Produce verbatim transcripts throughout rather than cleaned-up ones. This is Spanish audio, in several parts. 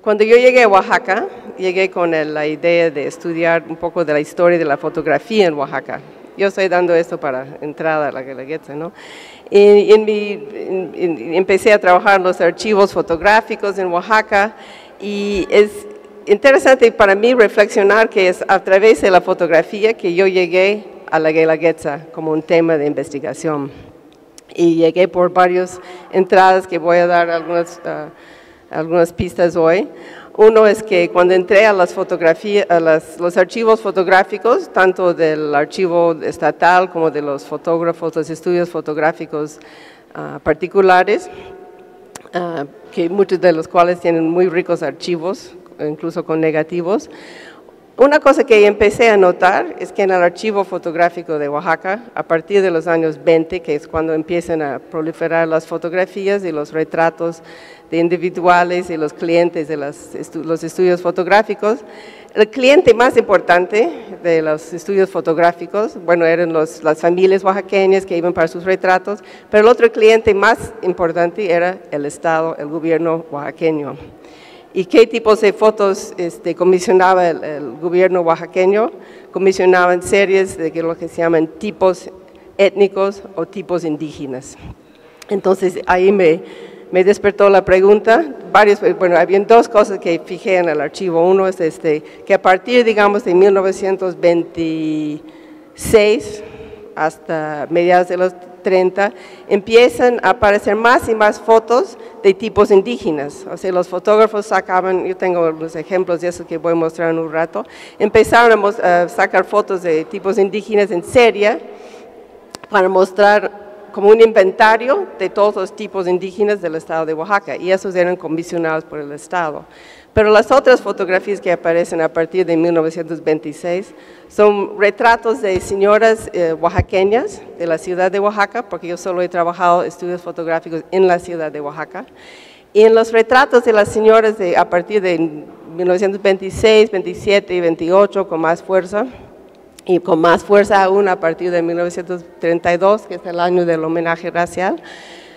Cuando yo llegué a Oaxaca, llegué con la idea de estudiar un poco de la historia de la fotografía en Oaxaca. Yo estoy dando esto para entrar a la Guelaguetza, ¿no? Y en mi, en, en, empecé a trabajar en los archivos fotográficos en Oaxaca, y es interesante para mí reflexionar que es a través de la fotografía que yo llegué a la Guelaguetza como un tema de investigación. Y llegué por varias entradas que voy a dar algunas, uh, algunas pistas hoy. Uno es que cuando entré a, las fotografías, a las, los archivos fotográficos, tanto del archivo estatal como de los fotógrafos, los estudios fotográficos uh, particulares, uh, que muchos de los cuales tienen muy ricos archivos, incluso con negativos. Una cosa que empecé a notar es que en el archivo fotográfico de Oaxaca, a partir de los años veinte, que es cuando empiezan a proliferar las fotografías y los retratos de individuales y los clientes de las, los estudios fotográficos, el cliente más importante de los estudios fotográficos, bueno, eran los, las familias oaxaqueñas que iban para sus retratos, pero el otro cliente más importante era el Estado, el gobierno oaxaqueño. ¿Y qué tipos de fotos este, comisionaba el, el gobierno oaxaqueño? Comisionaban series de lo que se llaman tipos étnicos o tipos indígenas. Entonces, ahí me, me despertó la pregunta. Varios, bueno, había dos cosas que fijé en el archivo. Uno es este, que a partir, digamos, de mil novecientos veintiséis hasta mediados de los treinta, empiezan a aparecer más y más fotos de tipos indígenas. O sea, los fotógrafos sacaban, yo tengo los ejemplos de eso que voy a mostrar en un rato, empezaron a sacar fotos de tipos indígenas en serie para mostrar como un inventario de todos los tipos indígenas del estado de Oaxaca, y esos eran comisionados por el estado. Pero las otras fotografías que aparecen a partir de mil novecientos veintiséis son retratos de señoras eh, oaxaqueñas de la ciudad de Oaxaca, porque yo solo he trabajado estudios fotográficos en la ciudad de Oaxaca. Y en los retratos de las señoras de, a partir de mil novecientos veintiséis, veintisiete y veintiocho con más fuerza, y con más fuerza aún a partir de mil novecientos treinta y dos, que es el año del homenaje racial,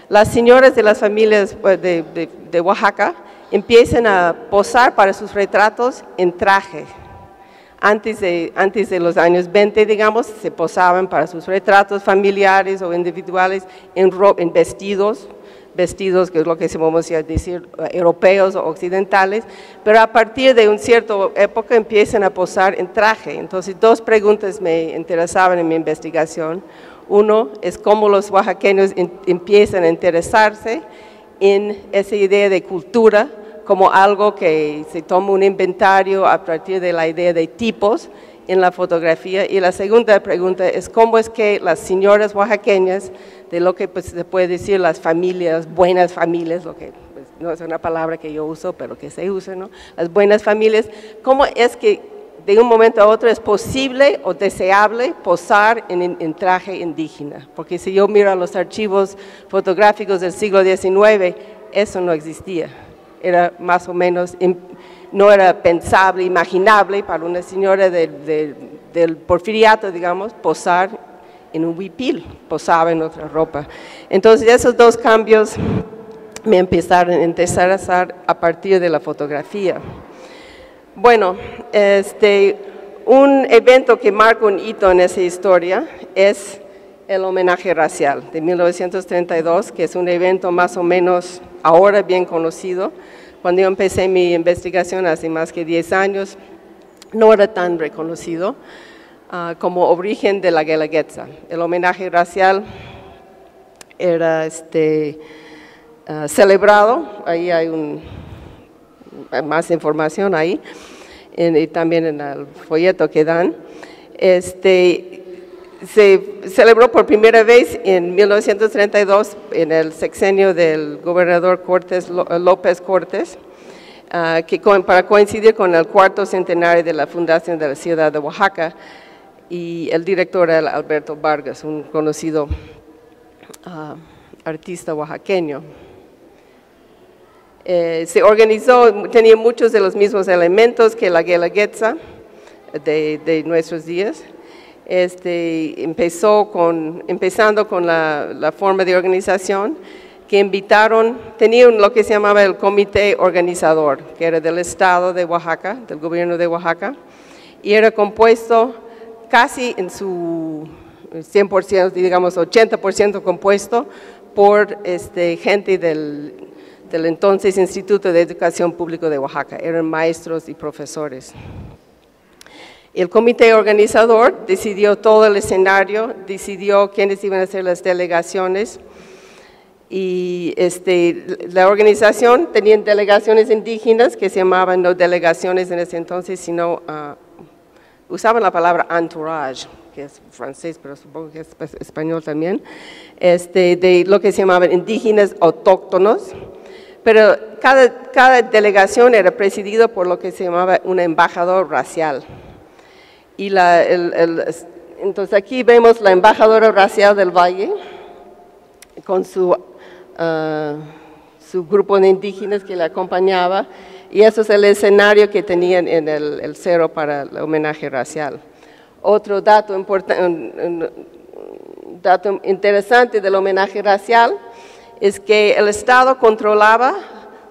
las señoras de las familias de, de, de Oaxaca empiezan a posar para sus retratos en traje. Antes de, antes de los años veinte, digamos, se posaban para sus retratos familiares o individuales en, ro en vestidos, vestidos que es lo que se vamos a decir europeos o occidentales, pero a partir de una cierta época empiezan a posar en traje. Entonces, dos preguntas me interesaban en mi investigación. Uno es cómo los oaxaqueños in, empiezan a interesarse en esa idea de cultura como algo que se toma un inventario a partir de la idea de tipos en la fotografía. Y la segunda pregunta es cómo es que las señoras oaxaqueñas, de lo que pues, se puede decir las familias, buenas familias, lo que pues, no es una palabra que yo uso, pero que se usa, ¿no? Las buenas familias, cómo es que de un momento a otro es posible o deseable posar en, en traje indígena, porque si yo miro a los archivos fotográficos del siglo diecinueve, eso no existía, era más o menos, no era pensable, imaginable para una señora de, de, del porfiriato, digamos, posar en un huipil, posaba en otra ropa. Entonces esos dos cambios me empezaron a interesar a partir de la fotografía. Bueno, este, un evento que marca un hito en esa historia es el homenaje racial de mil novecientos treinta y dos, que es un evento más o menos ahora bien conocido. Cuando yo empecé mi investigación hace más que diez años, no era tan reconocido uh, como origen de la Guelaguetza. El homenaje racial era este, uh, celebrado, ahí hay un… más información ahí, en, y también en el folleto que dan. Este, se celebró por primera vez en mil novecientos treinta y dos, en el sexenio del gobernador Cortés, López Cortés, uh, que con, para coincidir con el cuarto centenario de la fundación de la ciudad de Oaxaca, y el director era Alberto Vargas, un conocido uh, artista oaxaqueño. Eh, se organizó, tenía muchos de los mismos elementos que la Guelaguetza de, de nuestros días. Este, empezó con, empezando con la, la forma de organización, que invitaron, tenían lo que se llamaba el comité organizador, que era del estado de Oaxaca, del gobierno de Oaxaca, y era compuesto casi en su cien por ciento, digamos ochenta por ciento compuesto por este, gente del, del entonces Instituto de Educación Pública de Oaxaca, eran maestros y profesores. El comité organizador decidió todo el escenario, decidió quiénes iban a ser las delegaciones y este, la organización tenía delegaciones indígenas que se llamaban no delegaciones en ese entonces, sino uh, usaban la palabra entourage, que es francés, pero supongo que es español también, este, de lo que se llamaban indígenas autóctonos. Pero cada, cada delegación era presidida por lo que se llamaba un embajador racial. Y la, el, el, entonces aquí vemos la embajadora racial del Valle con su, uh, su grupo de indígenas que la acompañaba, y eso es el escenario que tenían en el, el cerro para el homenaje racial. Otro dato, importan, un, un dato interesante del homenaje racial es que el Estado controlaba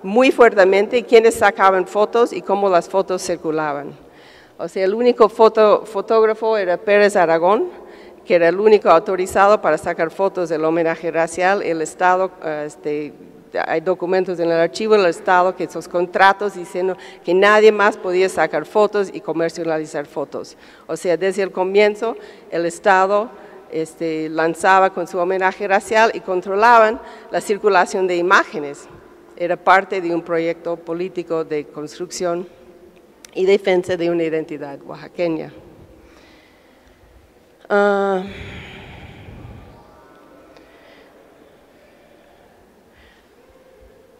muy fuertemente quiénes sacaban fotos y cómo las fotos circulaban. O sea, el único foto, fotógrafo era Pérez Aragón, que era el único autorizado para sacar fotos del homenaje racial. El Estado, este, hay documentos en el archivo del Estado que esos contratos diciendo que nadie más podía sacar fotos y comercializar fotos. O sea, desde el comienzo el Estado este, lanzaba con su homenaje racial y controlaban la circulación de imágenes. Era parte de un proyecto político de construcción y defensa de una identidad oaxaqueña. Uh,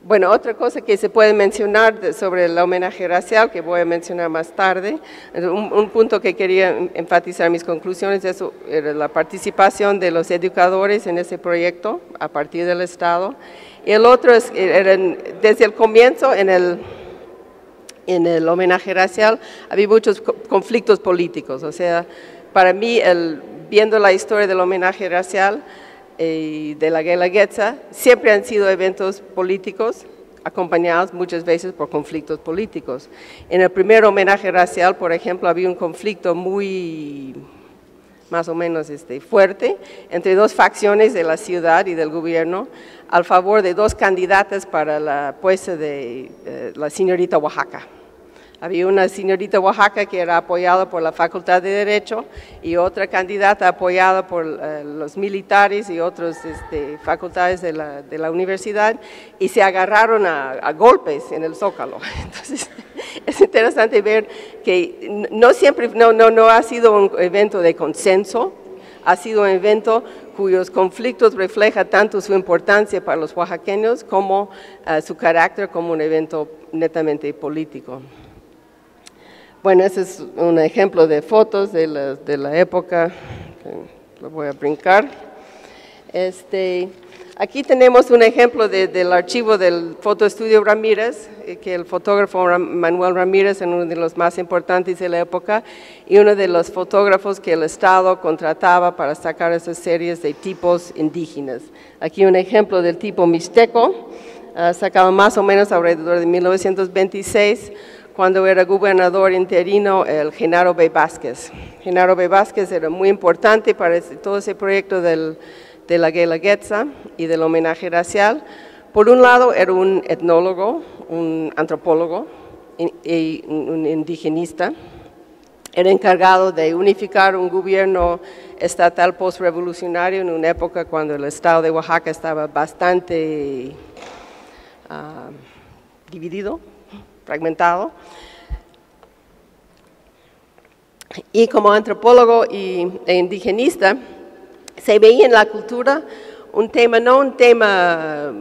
bueno, otra cosa que se puede mencionar de, sobre el homenaje racial, que voy a mencionar más tarde, un, un punto que quería enfatizar mis conclusiones, eso era la participación de los educadores en ese proyecto a partir del Estado. Y el otro es, eran, desde el comienzo en el… en el homenaje racial había muchos conflictos políticos. O sea, para mí, el, viendo la historia del homenaje racial y eh, de la Guelaguetza, siempre han sido eventos políticos acompañados muchas veces por conflictos políticos. En el primer homenaje racial, por ejemplo, había un conflicto muy, más o menos este, fuerte entre dos facciones de la ciudad y del gobierno al favor de dos candidatas para la puesta de eh, la señorita Oaxaca. Había una señorita Oaxaca que era apoyada por la Facultad de Derecho y otra candidata apoyada por eh, los militares y otras este, facultades de la, de la universidad, y se agarraron a, a golpes en el Zócalo. Entonces, es interesante ver que no siempre, no, no, no ha sido un evento de consenso, ha sido un evento cuyos conflictos reflejan tanto su importancia para los oaxaqueños como uh, su carácter como un evento netamente político. Bueno, ese es un ejemplo de fotos de la, de la época, lo voy a brincar. Este, aquí tenemos un ejemplo de, del archivo del fotoestudio Ramírez, que el fotógrafo Manuel Ramírez, uno de los más importantes de la época, y uno de los fotógrafos que el Estado contrataba para sacar esas series de tipos indígenas. Aquí un ejemplo del tipo mixteco, sacado más o menos alrededor de mil novecientos veintiséis, cuando era gobernador interino el Genaro B. Vázquez. Genaro B. Vázquez era muy importante para todo ese proyecto del, de la Guelaguetza y del homenaje racial. Por un lado era un etnólogo, un antropólogo y un indigenista. Era encargado de unificar un gobierno estatal postrevolucionario en una época cuando el estado de Oaxaca estaba bastante uh, dividido, fragmentado. Y como antropólogo y, e indigenista, se veía en la cultura un tema, no un tema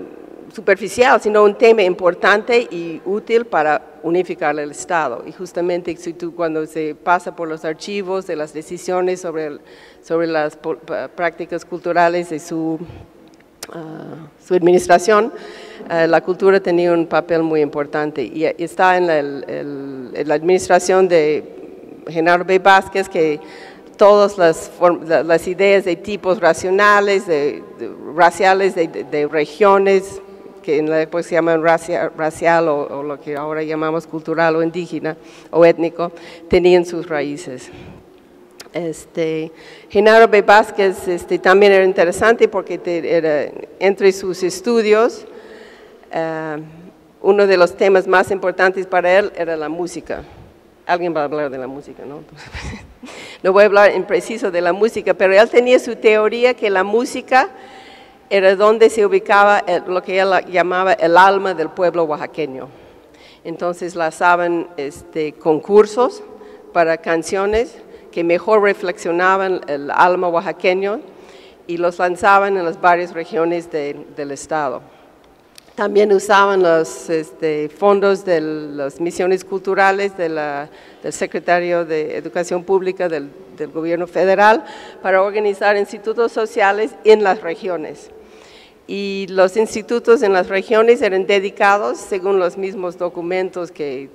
superficial, sino un tema importante y útil para unificar el Estado. Y justamente cuando se pasa por los archivos de las decisiones sobre, sobre las prácticas culturales de su… Uh, su administración, uh, la cultura tenía un papel muy importante y, y está en la, el, el, la administración de Genaro B. Vázquez que todas las, las ideas de tipos racionales, de, de, raciales, de, de, de regiones, que en la época se llaman racia, racial o, o lo que ahora llamamos cultural o indígena o étnico, tenían sus raíces. Este, Genaro B. Vázquez este, también era interesante porque te, era, entre sus estudios, uh, uno de los temas más importantes para él era la música. Alguien va a hablar de la música, ¿no? No voy a hablar en preciso de la música, pero él tenía su teoría que la música era donde se ubicaba el, lo que él llamaba el alma del pueblo oaxaqueño. Entonces lanzaban este, concursos para canciones que mejor reflexionaban el alma oaxaqueño y los lanzaban en las varias regiones de, del estado. También usaban los este, fondos de las misiones culturales de la, del secretario de Educación Pública del, del gobierno federal para organizar institutos sociales en las regiones. Y los institutos en las regiones eran dedicados, según los mismos documentos que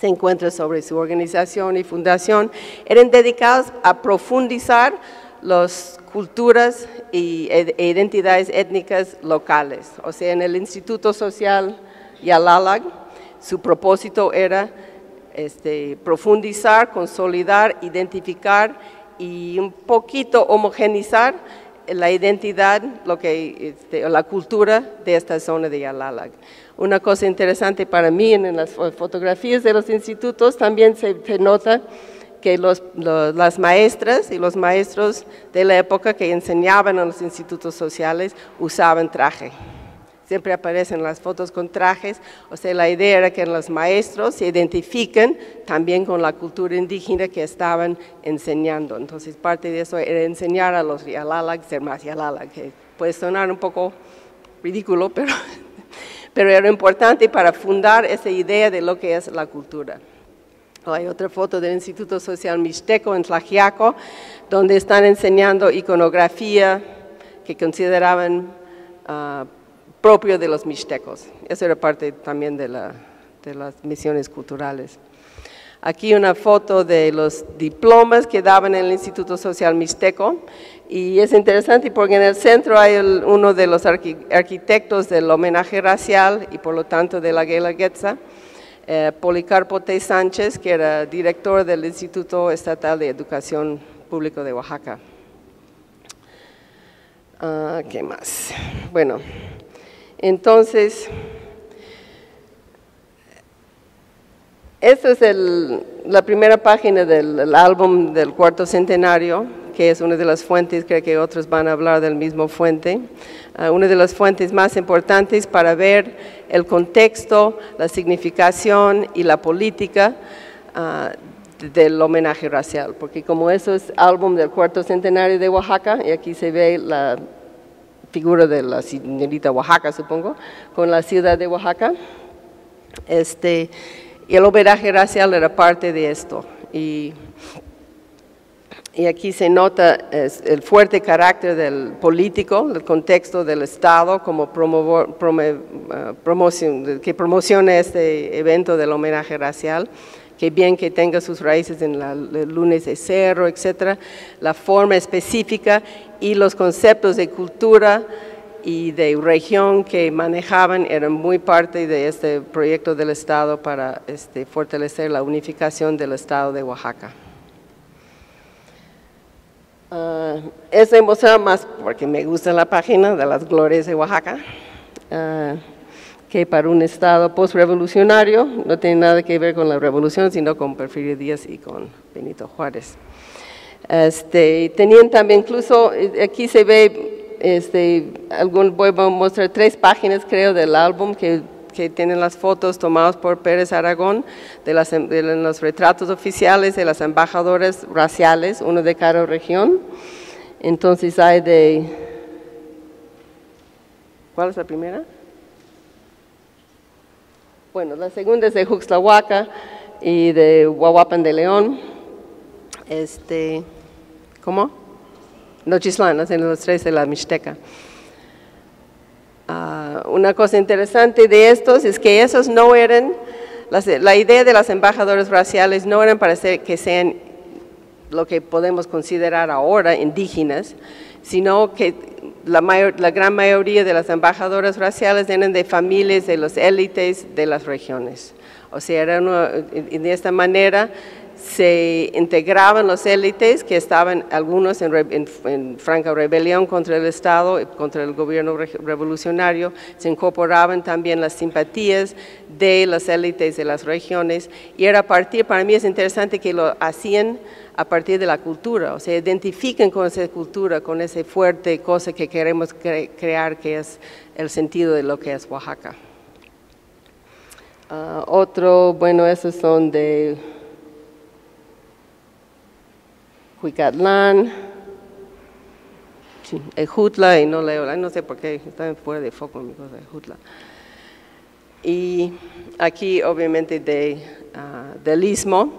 se encuentra sobre su organización y fundación, eran dedicados a profundizar las culturas e identidades étnicas locales. O sea, en el Instituto Social Yalalag, su propósito era este, profundizar, consolidar, identificar y un poquito homogenizar la identidad, lo que, este, la cultura de esta zona de Yalalag. Una cosa interesante para mí, en las fotografías de los institutos también se, se nota que los, los, las maestras y los maestros de la época que enseñaban a los institutos sociales usaban traje. Siempre aparecen las fotos con trajes, o sea, la idea era que los maestros se identifiquen también con la cultura indígena que estaban enseñando. Entonces, parte de eso era enseñar a los Yalalag ser más Yalalag, que puede sonar un poco ridículo, pero, pero era importante para fundar esa idea de lo que es la cultura. Hay otra foto del Instituto Social Mixteco en Tlaxiaco, donde están enseñando iconografía que consideraban uh, propio de los mixtecos. Eso era parte también de, la, de las misiones culturales. Aquí una foto de los diplomas que daban en el Instituto Social Mixteco, y es interesante porque en el centro hay el, uno de los arqui, arquitectos del homenaje racial y por lo tanto de la Guelaguetza, eh, Policarpo T. Sánchez, que era director del Instituto Estatal de Educación Pública de Oaxaca. Uh, ¿Qué más? Bueno… Entonces, esta es el, la primera página del álbum del cuarto centenario, que es una de las fuentes, creo que otros van a hablar del mismo fuente, uh, una de las fuentes más importantes para ver el contexto, la significación y la política uh, del homenaje racial, porque como eso es álbum del cuarto centenario de Oaxaca, y aquí se ve la figura de la señorita Oaxaca, supongo, con la ciudad de Oaxaca. Este, y el homenaje racial era parte de esto. Y, y aquí se nota es, el fuerte carácter del político, el contexto del Estado, como promover, prome, uh, promoción, que promociona este evento del homenaje racial. Que bien que tenga sus raíces en la, el lunes de cerro, etcétera, la forma específica y los conceptos de cultura y de región que manejaban eran muy parte de este proyecto del Estado para este, fortalecer la unificación del Estado de Oaxaca. Uh, eso emociona más porque me gusta la página de las glorias de Oaxaca. Uh, que para un Estado postrevolucionario no tiene nada que ver con la revolución, sino con Porfirio Díaz y con Benito Juárez. Este, tenían también, incluso aquí se ve, este, algún, voy a mostrar tres páginas creo del álbum que, que tienen las fotos tomadas por Pérez Aragón, de, las, de los retratos oficiales de las embajadoras raciales, uno de cada región. Entonces hay de… ¿Cuál es la primera? Bueno, la segunda es de Juxtlahuaca y de Huajuapan de León. Este, ¿Cómo? Nochixtlán, hacen los tres de la Mixteca. Uh, una cosa interesante de estos es que esos no eran, las, la idea de las embajadoras raciales no eran para ser, que sean lo que podemos considerar ahora indígenas, sino que la, mayor, la gran mayoría de las embajadoras raciales eran de familias de los élites de las regiones. O sea, era una, de esta manera se integraban los élites que estaban algunos en, en, en franca rebelión contra el Estado, contra el gobierno re, revolucionario, se incorporaban también las simpatías de las élites de las regiones y era a partir, para mí es interesante que lo hacían a partir de la cultura, o sea, identifican con esa cultura, con esa fuerte cosa que queremos cre, crear que es el sentido de lo que es Oaxaca. Uh, otro, bueno, esos son de Huicatlán, Ejutla, y no leo, no sé por qué, está fuera de foco mi cosa, Ejutla. Y aquí obviamente de, uh, del Istmo,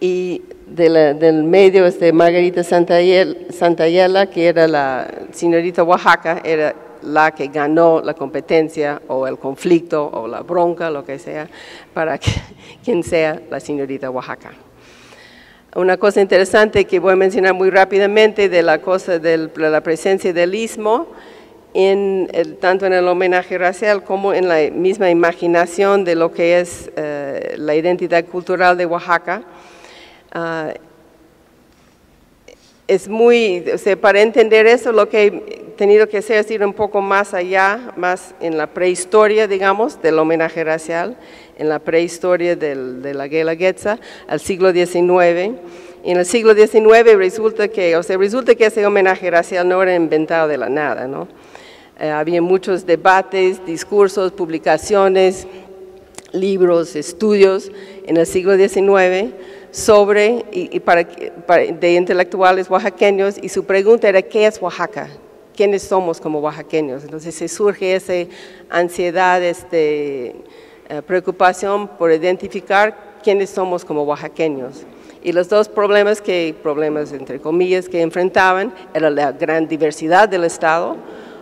y de la, del medio es de Margarita Santaella, que era la señorita Oaxaca, era la que ganó la competencia o el conflicto o la bronca, lo que sea, para que, quien sea la señorita Oaxaca. Una cosa interesante que voy a mencionar muy rápidamente de la, cosa del, de la presencia del Istmo, en el, tanto en el homenaje racial como en la misma imaginación de lo que es eh, la identidad cultural de Oaxaca. Uh, es muy, o sea, para entender eso lo que he tenido que hacer es ir un poco más allá, más en la prehistoria, digamos, del homenaje racial, en la prehistoria del, de la Guelaguetza, al siglo diecinueve. En el siglo diecinueve resulta que, o sea, resulta que ese homenaje racial no era inventado de la nada, ¿no? Eh, había muchos debates, discursos, publicaciones, libros, estudios en el siglo diecinueve sobre, y, y para, para, de intelectuales oaxaqueños, y su pregunta era ¿qué es Oaxaca? ¿Quiénes somos como oaxaqueños? Entonces se surge esa ansiedad, este… Eh, preocupación por identificar quiénes somos como oaxaqueños. Y los dos problemas, que, problemas entre comillas, que enfrentaban era la gran diversidad del Estado,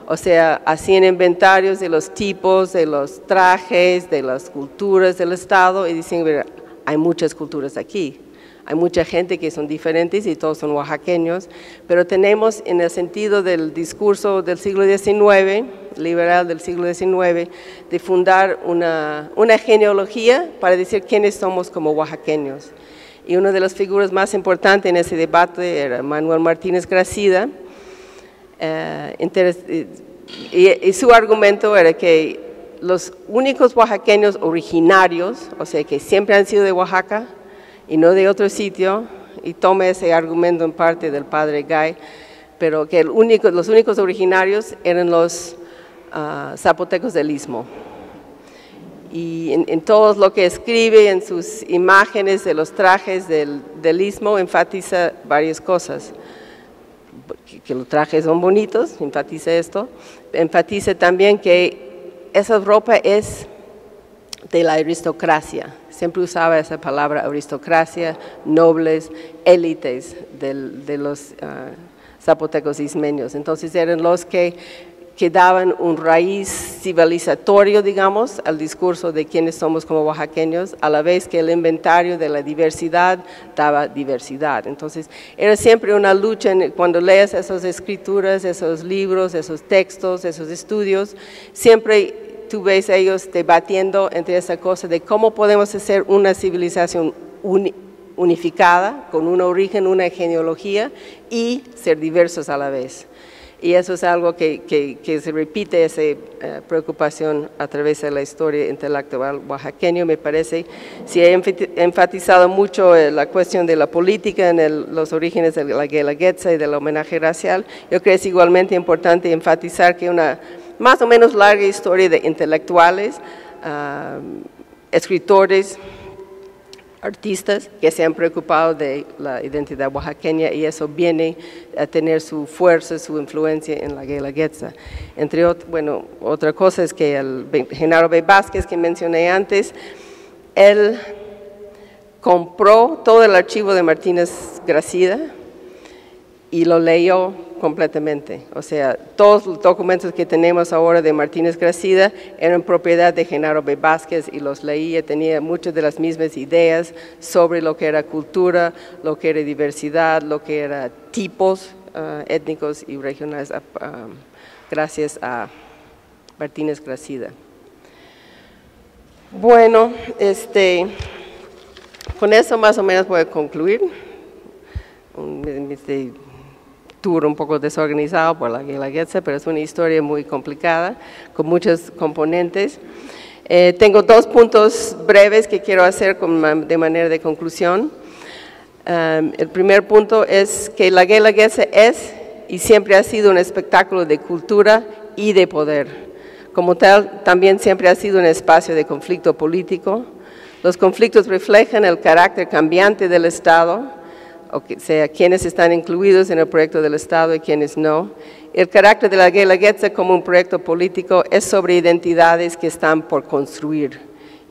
o sea, hacían inventarios de los tipos, de los trajes, de las culturas del Estado y dicen, hay muchas culturas aquí, hay mucha gente que son diferentes y todos son oaxaqueños, pero tenemos en el sentido del discurso del siglo diecinueve, liberal del siglo diecinueve, de fundar una, una genealogía para decir quiénes somos como oaxaqueños. Y una de las figuras más importantes en ese debate era Manuel Martínez Gracida, eh, y, y su argumento era que los únicos oaxaqueños originarios, o sea que siempre han sido de Oaxaca, y no de otro sitio, y tome ese argumento en parte del padre Gay, pero que el único, los únicos originarios eran los uh, zapotecos del Istmo. Y en, en todo lo que escribe, en sus imágenes de los trajes del, del Istmo, enfatiza varias cosas. Que, que los trajes son bonitos, enfatiza esto. Enfatiza también que esa ropa es de la aristocracia, siempre usaba esa palabra aristocracia, nobles, élites del, de los uh, zapotecos ismeños. Entonces eran los que, que daban un raíz civilizatorio, digamos, al discurso de quiénes somos como oaxaqueños, a la vez que el inventario de la diversidad daba diversidad. Entonces era siempre una lucha, en, cuando lees esas escrituras, esos libros, esos textos, esos estudios, siempre tú ves ellos debatiendo entre esa cosa de cómo podemos hacer una civilización uni, unificada, con un origen, una genealogía y ser diversos a la vez. Y eso es algo que, que, que se repite, esa eh, preocupación a través de la historia intelectual oaxaqueña. Me parece, si he enfatizado mucho eh, la cuestión de la política en el, los orígenes de la Guelaguetza y del homenaje racial, yo creo que es igualmente importante enfatizar que una más o menos larga historia de intelectuales, uh, escritores, artistas que se han preocupado de la identidad oaxaqueña y eso viene a tener su fuerza, su influencia en la Guelaguetza. Entre otro, bueno, otra cosa es que el Genaro B. Vázquez que mencioné antes, él compró todo el archivo de Martínez Gracida y lo leyó completamente. O sea, todos los documentos que tenemos ahora de Martínez Gracida eran propiedad de Genaro B. Vázquez y los leía, tenía muchas de las mismas ideas sobre lo que era cultura, lo que era diversidad, lo que era tipos uh, étnicos y regionales, uh, gracias a Martínez Gracida. Bueno, este, con eso más o menos voy a concluir. Este tour un poco desorganizado por la Guelaguetza, pero es una historia muy complicada, con muchos componentes. Eh, tengo dos puntos breves que quiero hacer con, de manera de conclusión. Um, el primer punto es que la Guelaguetza es y siempre ha sido un espectáculo de cultura y de poder. Como tal, también siempre ha sido un espacio de conflicto político. Los conflictos reflejan el carácter cambiante del Estado, o sea, quienes están incluidos en el proyecto del Estado y quienes no. El carácter de la Guelaguetza como un proyecto político es sobre identidades que están por construir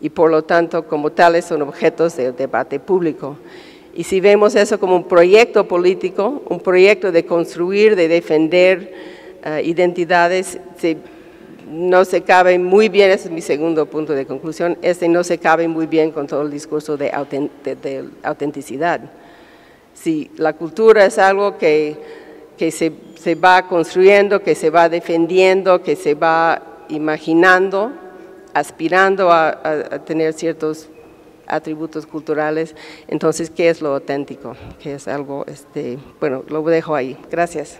y por lo tanto como tales son objetos de debate público. Y si vemos eso como un proyecto político, un proyecto de construir, de defender uh, identidades, se, no se cabe muy bien, ese es mi segundo punto de conclusión, este no se cabe muy bien con todo el discurso de, autent de, de autenticidad. Si la cultura es algo que, que se, se va construyendo, que se va defendiendo, que se va imaginando, aspirando a, a, a tener ciertos atributos culturales, entonces, ¿qué es lo auténtico? ¿Qué es algo? Este, bueno, lo dejo ahí. Gracias.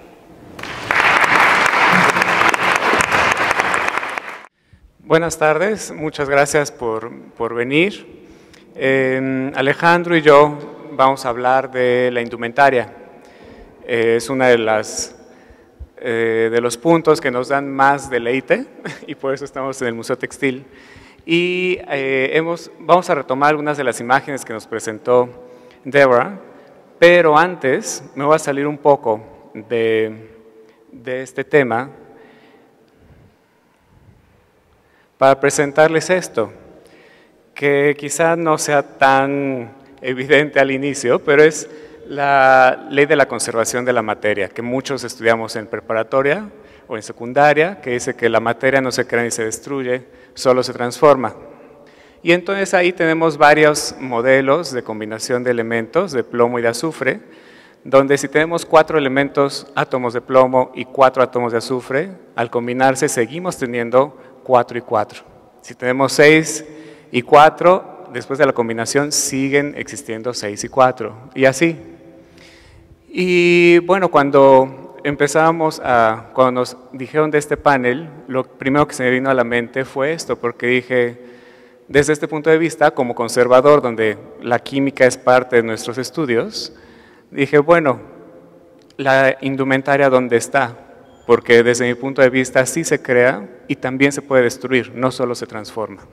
Buenas tardes, muchas gracias por, por venir. Eh, Alejandro y yo vamos a hablar de la indumentaria. Eh, es uno de, las, eh, de los puntos que nos dan más deleite y por eso estamos en el Museo Textil. Y eh, hemos, vamos a retomar algunas de las imágenes que nos presentó Deborah, pero antes me voy a salir un poco de, de este tema para presentarles esto, que quizá no sea tan evidente al inicio, pero es la ley de la conservación de la materia, que muchos estudiamos en preparatoria o en secundaria, que dice que la materia no se crea ni se destruye, solo se transforma. Y entonces ahí tenemos varios modelos de combinación de elementos de plomo y de azufre, donde si tenemos cuatro elementos, átomos de plomo y cuatro átomos de azufre, al combinarse seguimos teniendo cuatro y cuatro. Si tenemos seis y cuatro, después de la combinación siguen existiendo seis y cuatro, y así. Y bueno, cuando empezábamos a, cuando nos dijeron de este panel, lo primero que se me vino a la mente fue esto, porque dije, desde este punto de vista, como conservador, donde la química es parte de nuestros estudios, dije, bueno, la indumentaria, ¿dónde está? Porque desde mi punto de vista sí se crea y también se puede destruir, no solo se transforma.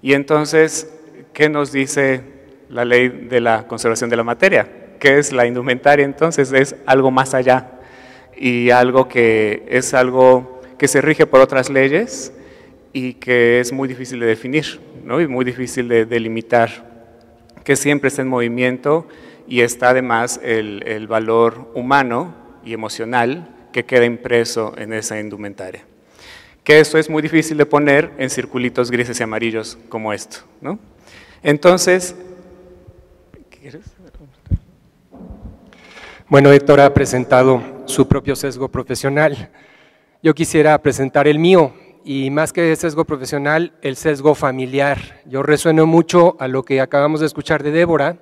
Y entonces, ¿qué nos dice la ley de la conservación de la materia? ¿Qué es la indumentaria? Entonces es algo más allá, y algo que es algo que se rige por otras leyes y que es muy difícil de definir, ¿no? Y muy difícil de delimitar, que siempre está en movimiento y está además el, el valor humano y emocional que queda impreso en esa indumentaria. Que eso es muy difícil de poner en circulitos grises y amarillos como esto, ¿no? Entonces, ¿quieres? Bueno, Héctor ha presentado su propio sesgo profesional. Yo quisiera presentar el mío, y más que el sesgo profesional, el sesgo familiar. Yo resueno mucho a lo que acabamos de escuchar de Débora,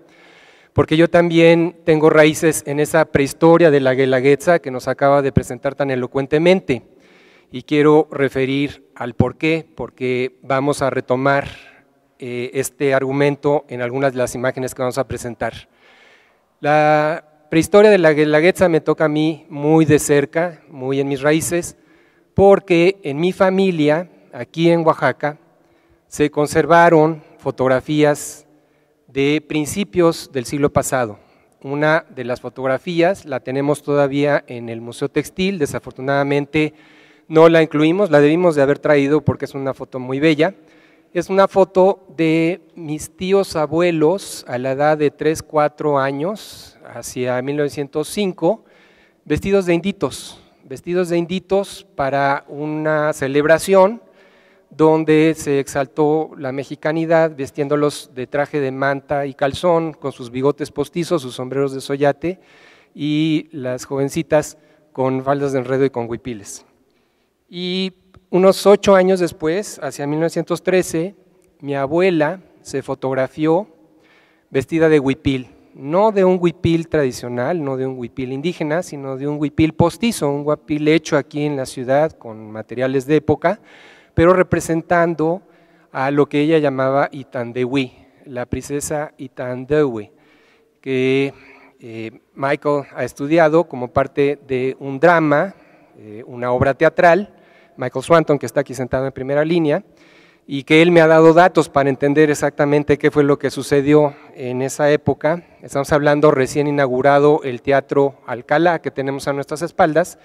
porque yo también tengo raíces en esa prehistoria de la Guelaguetza que nos acaba de presentar tan elocuentemente, y quiero referir al por qué, porque vamos a retomar eh, este argumento en algunas de las imágenes que vamos a presentar. La prehistoria de la Guelaguetza me toca a mí muy de cerca, muy en mis raíces, porque en mi familia, aquí en Oaxaca, se conservaron fotografías de principios del siglo pasado. Una de las fotografías la tenemos todavía en el Museo Textil, desafortunadamente no la incluimos, la debimos de haber traído porque es una foto muy bella. Es una foto de mis tíos abuelos a la edad de tres, cuatro años, hacia mil novecientos cinco, Vestidos de inditos, vestidos de inditos para una celebración donde se exaltó la mexicanidad, vestiéndolos de traje de manta y calzón, con sus bigotes postizos, sus sombreros de soyate y las jovencitas con faldas de enredo y con huipiles. Y unos ocho años después, hacia mil novecientos trece, mi abuela se fotografió vestida de huipil, no de un huipil tradicional, no de un huipil indígena, sino de un huipil postizo, un huipil hecho aquí en la ciudad con materiales de época, pero representando a lo que ella llamaba Itandewi, la princesa Itandewi, que eh, Michael ha estudiado como parte de un drama, eh, una obra teatral, Michael Swanton, que está aquí sentado en primera línea, y que él me ha dado datos para entender exactamente qué fue lo que sucedió en esa época. Estamos hablando recién inaugurado el Teatro Alcalá, que tenemos a nuestras espaldas,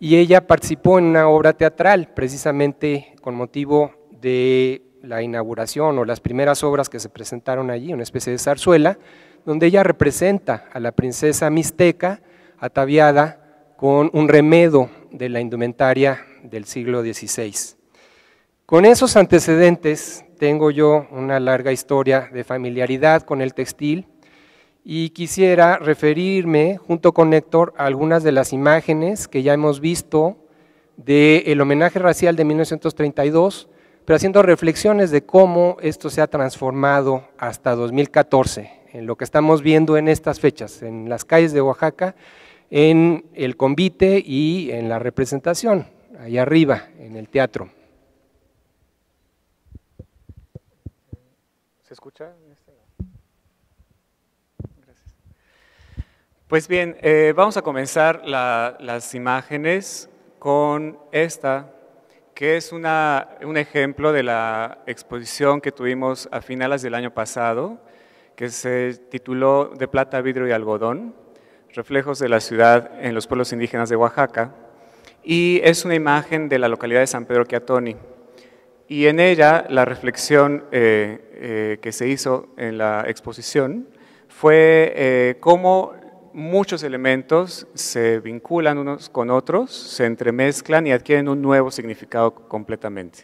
y ella participó en una obra teatral, precisamente con motivo de la inauguración o las primeras obras que se presentaron allí, una especie de zarzuela, donde ella representa a la princesa mixteca ataviada con un remedo de la indumentaria del siglo dieciséis. Con esos antecedentes tengo yo una larga historia de familiaridad con el textil, y quisiera referirme, junto con Héctor, a algunas de las imágenes que ya hemos visto del homenaje racial de mil novecientos treinta y dos, pero haciendo reflexiones de cómo esto se ha transformado hasta dos mil catorce, en lo que estamos viendo en estas fechas, en las calles de Oaxaca, en el convite y en la representación, allá arriba, en el teatro. ¿Se escucha? Pues bien, eh, vamos a comenzar la, las imágenes con esta, que es una, un ejemplo de la exposición que tuvimos a finales del año pasado, que se tituló De plata, vidrio y algodón, reflejos de la ciudad en los pueblos indígenas de Oaxaca, y es una imagen de la localidad de San Pedro Quiatoni. Y en ella la reflexión eh, eh, que se hizo en la exposición fue eh, cómo muchos elementos se vinculan unos con otros, se entremezclan y adquieren un nuevo significado completamente.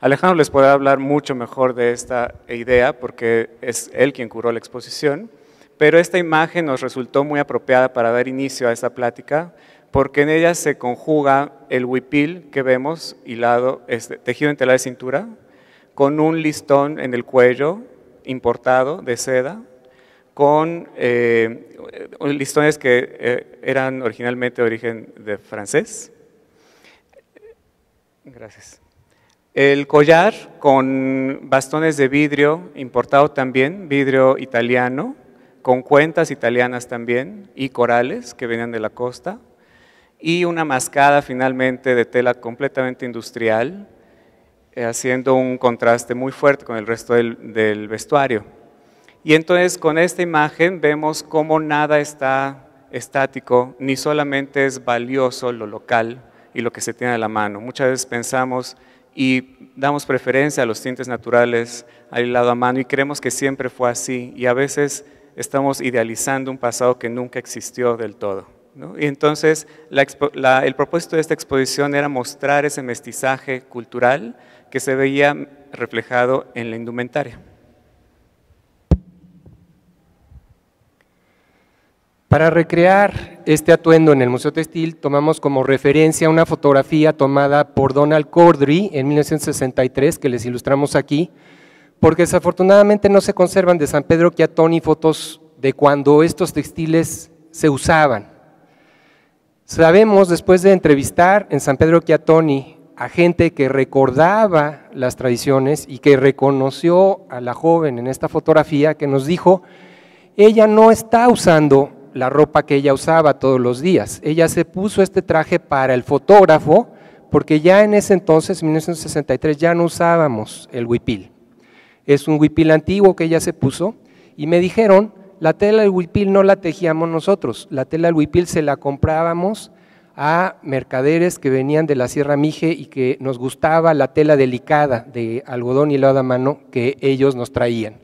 Alejandro les podrá hablar mucho mejor de esta idea porque es él quien curó la exposición, pero esta imagen nos resultó muy apropiada para dar inicio a esta plática porque en ella se conjuga el huipil que vemos hilado, este, tejido en tela de cintura, con un listón en el cuello importado de seda, con eh, listones que eh, eran originalmente de origen de francés. Gracias. El collar con bastones de vidrio, importado también, vidrio italiano, con cuentas italianas también y corales que venían de la costa, y una mascada finalmente de tela completamente industrial, eh, haciendo un contraste muy fuerte con el resto del, del vestuario. Y entonces con esta imagen vemos cómo nada está estático, ni solamente es valioso lo local y lo que se tiene a la mano. Muchas veces pensamos y damos preferencia a los tintes naturales, al hilado a mano, y creemos que siempre fue así, y a veces estamos idealizando un pasado que nunca existió del todo, ¿no? Y entonces la expo la, el propósito de esta exposición era mostrar ese mestizaje cultural que se veía reflejado en la indumentaria. Para recrear este atuendo en el Museo Textil, tomamos como referencia una fotografía tomada por Donald Cordry en mil novecientos sesenta y tres, que les ilustramos aquí, porque desafortunadamente no se conservan de San Pedro Quiatoni fotos de cuando estos textiles se usaban. Sabemos, después de entrevistar en San Pedro Quiatoni a gente que recordaba las tradiciones y que reconoció a la joven en esta fotografía, que nos dijo, ella no está usando la ropa que ella usaba todos los días. Ella se puso este traje para el fotógrafo porque ya en ese entonces, en mil novecientos sesenta y tres, ya no usábamos el huipil. Es un huipil antiguo que ella se puso y me dijeron, la tela del huipil no la tejíamos nosotros, la tela del huipil se la comprábamos a mercaderes que venían de la Sierra Mije y que nos gustaba la tela delicada de algodón hilado a mano que ellos nos traían.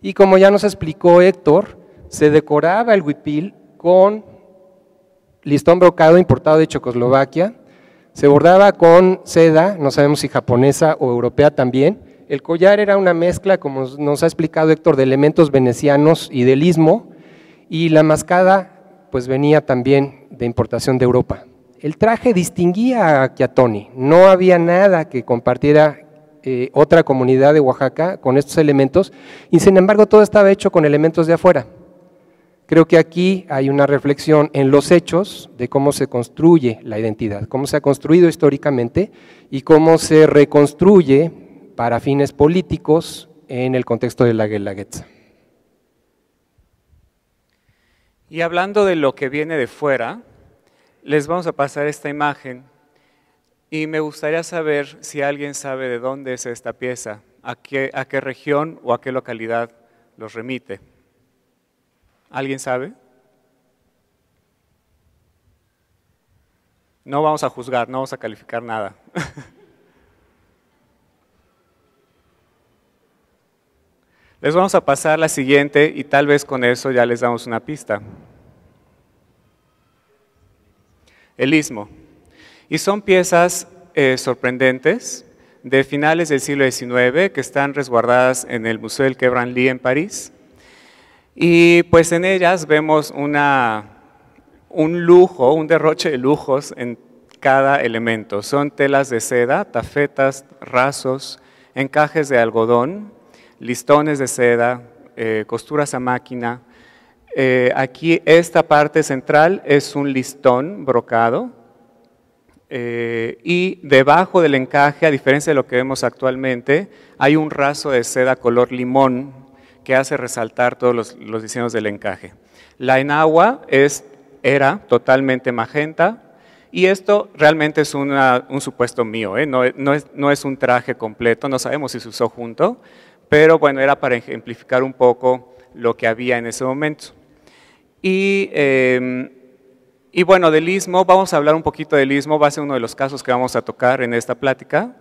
Y como ya nos explicó Héctor, se decoraba el huipil con listón brocado importado de Checoslovaquia, se bordaba con seda, no sabemos si japonesa o europea también, el collar era una mezcla, como nos ha explicado Héctor, de elementos venecianos y del Istmo, y la mascada pues venía también de importación de Europa. El traje distinguía a Quiatoni, no había nada que compartiera eh, otra comunidad de Oaxaca con estos elementos, y sin embargo todo estaba hecho con elementos de afuera. Creo que aquí hay una reflexión en los hechos de cómo se construye la identidad, cómo se ha construido históricamente y cómo se reconstruye para fines políticos en el contexto de la Guelaguetza. Y hablando de lo que viene de fuera, les vamos a pasar esta imagen y me gustaría saber si alguien sabe de dónde es esta pieza, a qué, a qué región o a qué localidad los remite. ¿Alguien sabe? No vamos a juzgar, no vamos a calificar nada. Les vamos a pasar la siguiente y tal vez con eso ya les damos una pista. El Istmo. Y son piezas eh, sorprendentes de finales del siglo diecinueve que están resguardadas en el Museo del Quebranlí en París. Y pues en ellas vemos una, un lujo, un derroche de lujos en cada elemento. Son telas de seda, tafetas, rasos, encajes de algodón, listones de seda, eh, costuras a máquina. Eh, aquí esta parte central es un listón brocado eh, y debajo del encaje, a diferencia de lo que vemos actualmente, hay un raso de seda color limón, que hace resaltar todos los, los diseños del encaje. La enagua es, era totalmente magenta y esto realmente es una, un supuesto mío, ¿eh? no, no, es, no es un traje completo, no sabemos si se usó junto, pero bueno, era para ejemplificar un poco lo que había en ese momento. Y, eh, y bueno, del Istmo, vamos a hablar un poquito del Istmo, va a ser uno de los casos que vamos a tocar en esta plática,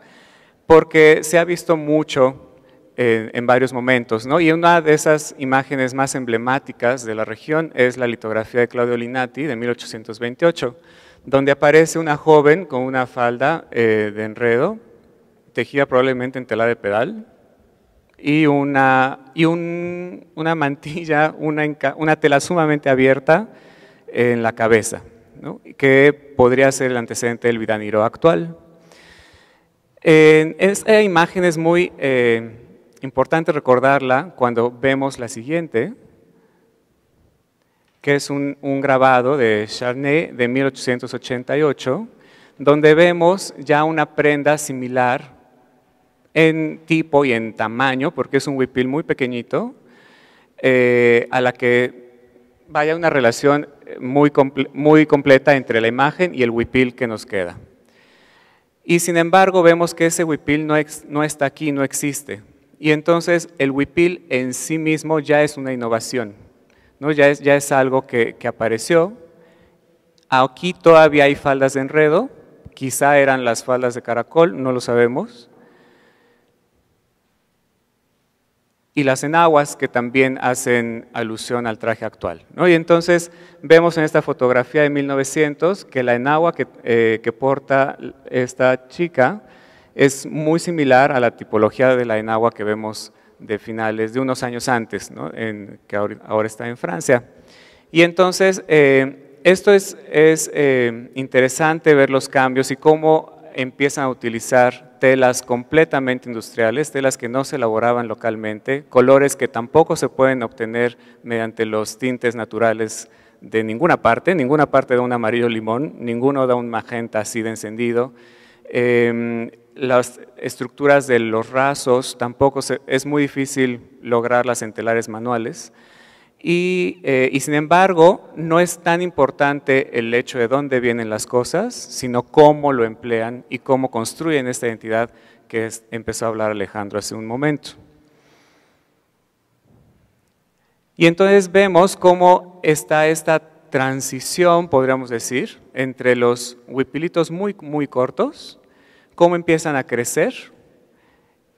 porque se ha visto mucho en varios momentos, ¿no? Y una de esas imágenes más emblemáticas de la región es la litografía de Claudio Linati de mil ochocientos veintiocho, donde aparece una joven con una falda eh, de enredo, tejida probablemente en tela de pedal, y una, y un, una mantilla, una, una tela sumamente abierta en la cabeza, ¿no? Que podría ser el antecedente del vidaniro actual. Eh, esa imagen es muy… Eh, Importante recordarla cuando vemos la siguiente, que es un, un grabado de Charnay de mil ochocientos ochenta y ocho, donde vemos ya una prenda similar en tipo y en tamaño, porque es un huipil muy pequeñito, eh, a la que vaya una relación muy, comple muy completa entre la imagen y el huipil que nos queda. Y sin embargo vemos que ese huipil no, ex no está aquí, no existe. Y entonces el huipil en sí mismo ya es una innovación, ¿no? ya, es, ya es algo que, que apareció. Aquí todavía hay faldas de enredo, quizá eran las faldas de caracol, no lo sabemos. Y las enaguas que también hacen alusión al traje actual, ¿no? Y entonces vemos en esta fotografía de mil novecientos que la enagua que, eh, que porta esta chica es muy similar a la tipología de la enagua que vemos de finales, de unos años antes, ¿no? en, que ahora está en Francia. Y entonces, eh, esto es, es eh, interesante ver los cambios y cómo empiezan a utilizar telas completamente industriales, telas que no se elaboraban localmente, colores que tampoco se pueden obtener mediante los tintes naturales de ninguna parte, ninguna parte da un amarillo limón, ninguno da un magenta así de encendido. Eh, Las estructuras de los rasos, tampoco se, es muy difícil lograrlas en telares manuales. Y, eh, y sin embargo, no es tan importante el hecho de dónde vienen las cosas, sino cómo lo emplean y cómo construyen esta identidad que es, empezó a hablar Alejandro hace un momento. Y entonces vemos cómo está esta transición, podríamos decir, entre los huipilitos muy, muy cortos, cómo empiezan a crecer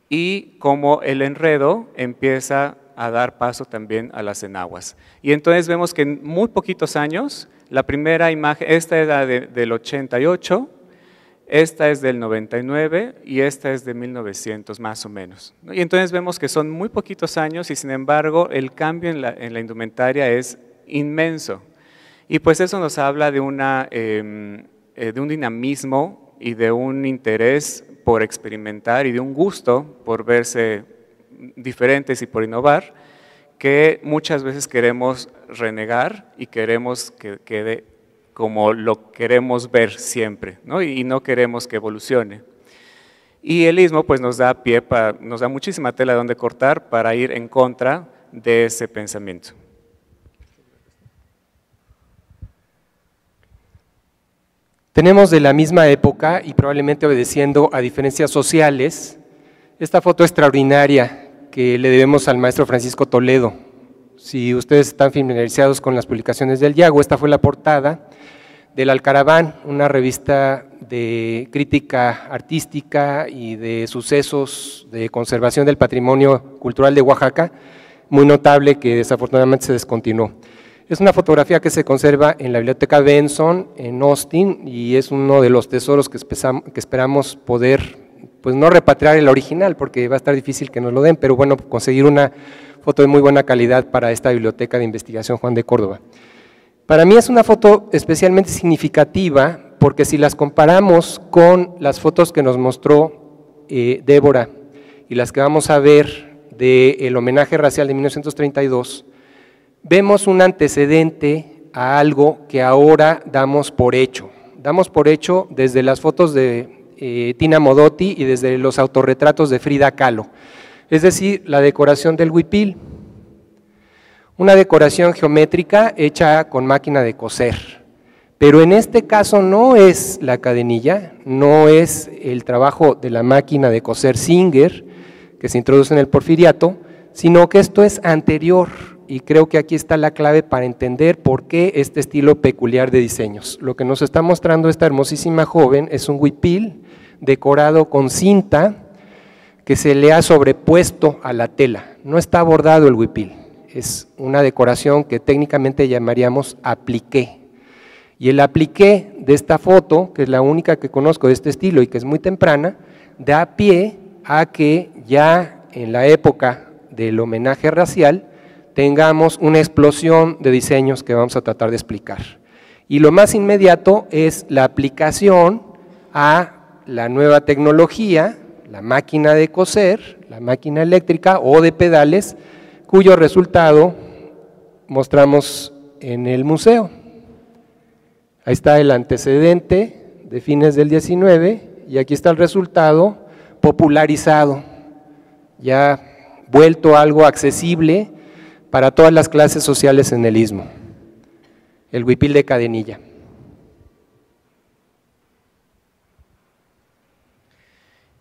y cómo el enredo empieza a dar paso también a las enaguas. Y entonces vemos que en muy poquitos años, la primera imagen, esta era de, del ochenta y ocho, esta es del noventa y nueve y esta es de mil novecientos más o menos. Y entonces vemos que son muy poquitos años y sin embargo el cambio en la, en la indumentaria es inmenso. Y pues eso nos habla de, una, eh, de un dinamismo y de un interés por experimentar y de un gusto por verse diferentes y por innovar, que muchas veces queremos renegar y queremos que quede como lo queremos ver siempre, ¿no? Y no queremos que evolucione. Y el Istmo pues nos da pie, para, nos da muchísima tela donde cortar para ir en contra de ese pensamiento. Tenemos de la misma época y probablemente obedeciendo a diferencias sociales, esta foto extraordinaria que le debemos al maestro Francisco Toledo. Si ustedes están familiarizados con las publicaciones del Yago, esta fue la portada del Alcaraván, una revista de crítica artística y de sucesos de conservación del patrimonio cultural de Oaxaca, muy notable que desafortunadamente se descontinuó. Es una fotografía que se conserva en la Biblioteca Benson, en Austin, y es uno de los tesoros que esperamos poder, pues no repatriar el original, porque va a estar difícil que nos lo den, pero bueno, conseguir una foto de muy buena calidad para esta Biblioteca de Investigación Juan de Córdoba. Para mí es una foto especialmente significativa, porque si las comparamos con las fotos que nos mostró eh, Débora y las que vamos a ver del homenaje racial de mil novecientos treinta y dos, vemos un antecedente a algo que ahora damos por hecho. Damos por hecho desde las fotos de eh, Tina Modotti y desde los autorretratos de Frida Kahlo. Es decir, la decoración del huipil, una decoración geométrica hecha con máquina de coser, pero en este caso no es la cadenilla, no es el trabajo de la máquina de coser Singer que se introduce en el porfiriato, sino que esto es anterior y creo que aquí está la clave para entender por qué este estilo peculiar de diseños. Lo que nos está mostrando esta hermosísima joven es un huipil decorado con cinta, que se le ha sobrepuesto a la tela, no está bordado el huipil, es una decoración que técnicamente llamaríamos apliqué. Y el apliqué de esta foto, que es la única que conozco de este estilo y que es muy temprana, da pie a que ya en la época del homenaje racial tengamos una explosión de diseños que vamos a tratar de explicar. Y lo más inmediato es la aplicación a la nueva tecnología, la máquina de coser, la máquina eléctrica o de pedales, cuyo resultado mostramos en el museo. Ahí está el antecedente de fines del diecinueve y aquí está el resultado popularizado, ya vuelto algo accesible para todas las clases sociales en el Istmo, el huipil de cadenilla.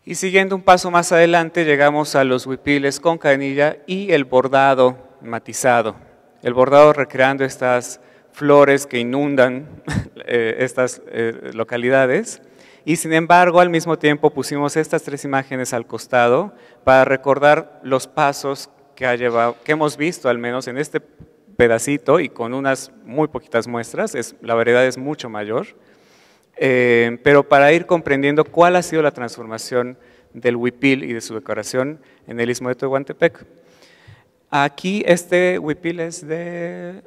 Y siguiendo un paso más adelante llegamos a los huipiles con cadenilla y el bordado matizado. El bordado recreando estas flores que inundan eh, estas eh, localidades y sin embargo al mismo tiempo pusimos estas tres imágenes al costado para recordar los pasos que, ha llevado, que hemos visto al menos en este pedacito y con unas muy poquitas muestras, es, la variedad es mucho mayor. Eh, pero para ir comprendiendo cuál ha sido la transformación del huipil y de su decoración en el Istmo de Tehuantepec. Aquí este huipil es de,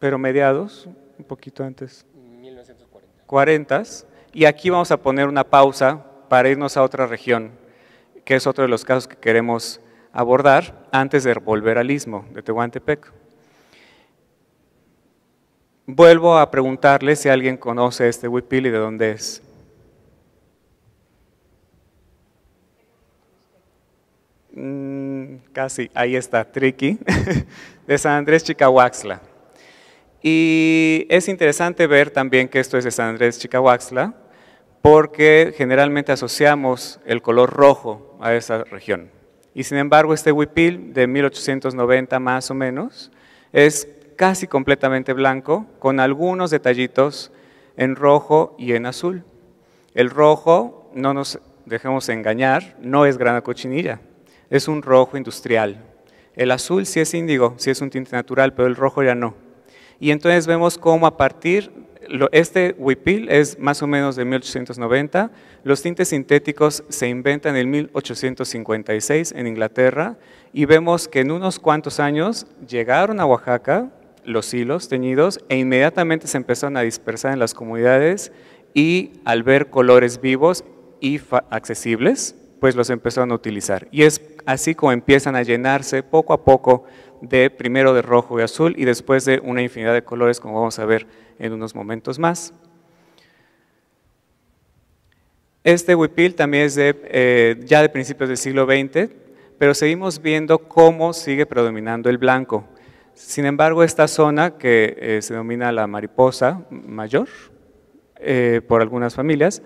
pero mediados, un poquito antes, mil novecientos cuarenta. Y aquí vamos a poner una pausa para irnos a otra región, que es otro de los casos que queremos abordar antes de volver al Istmo de Tehuantepec. Vuelvo a preguntarle si alguien conoce este huipil y de dónde es. Mm, casi, ahí está, tricky, de San Andrés Chicahuaxtla. Y es interesante ver también que esto es de San Andrés Chicahuaxtla, porque generalmente asociamos el color rojo a esa región. Y sin embargo este huipil de mil ochocientos noventa más o menos es casi completamente blanco, con algunos detallitos en rojo y en azul. El rojo, no nos dejemos engañar, no es grana cochinilla, es un rojo industrial. El azul sí es índigo, sí es un tinte natural, pero el rojo ya no. Y entonces vemos cómo a partir, este huipil es más o menos de mil ochocientos noventa, los tintes sintéticos se inventan en mil ochocientos cincuenta y seis en Inglaterra y vemos que en unos cuantos años llegaron a Oaxaca los hilos teñidos e inmediatamente se empezaron a dispersar en las comunidades y al ver colores vivos y accesibles, pues los empezaron a utilizar. Y es así como empiezan a llenarse poco a poco de primero de rojo y azul y después de una infinidad de colores, como vamos a ver en unos momentos más. Este huipil también es de, eh, ya de principios del siglo veinte, pero seguimos viendo cómo sigue predominando el blanco. Sin embargo, esta zona que eh, se denomina la mariposa mayor, eh, por algunas familias,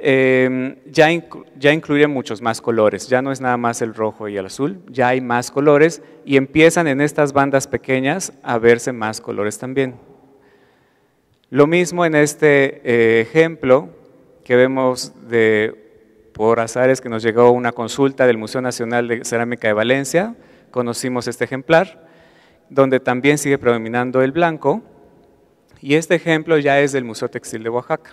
Eh, ya, inclu ya incluye muchos más colores, ya no es nada más el rojo y el azul, ya hay más colores y empiezan en estas bandas pequeñas a verse más colores también. Lo mismo en este eh, ejemplo que vemos de, por azares que nos llegó una consulta del Museo Nacional de Cerámica de Valencia, conocimos este ejemplar, donde también sigue predominando el blanco y este ejemplo ya es del Museo Textil de Oaxaca.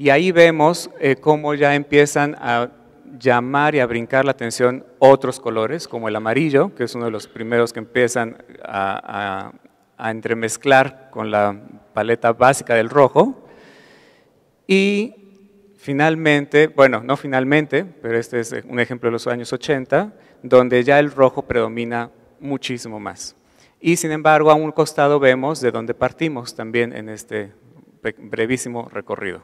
Y ahí vemos eh, cómo ya empiezan a llamar y a brincar la atención otros colores, como el amarillo, que es uno de los primeros que empiezan a, a, a entremezclar con la paleta básica del rojo. Y finalmente, bueno, no finalmente, pero este es un ejemplo de los años ochenta, donde ya el rojo predomina muchísimo más. Y sin embargo, a un costado vemos de dónde partimos también en este brevísimo recorrido.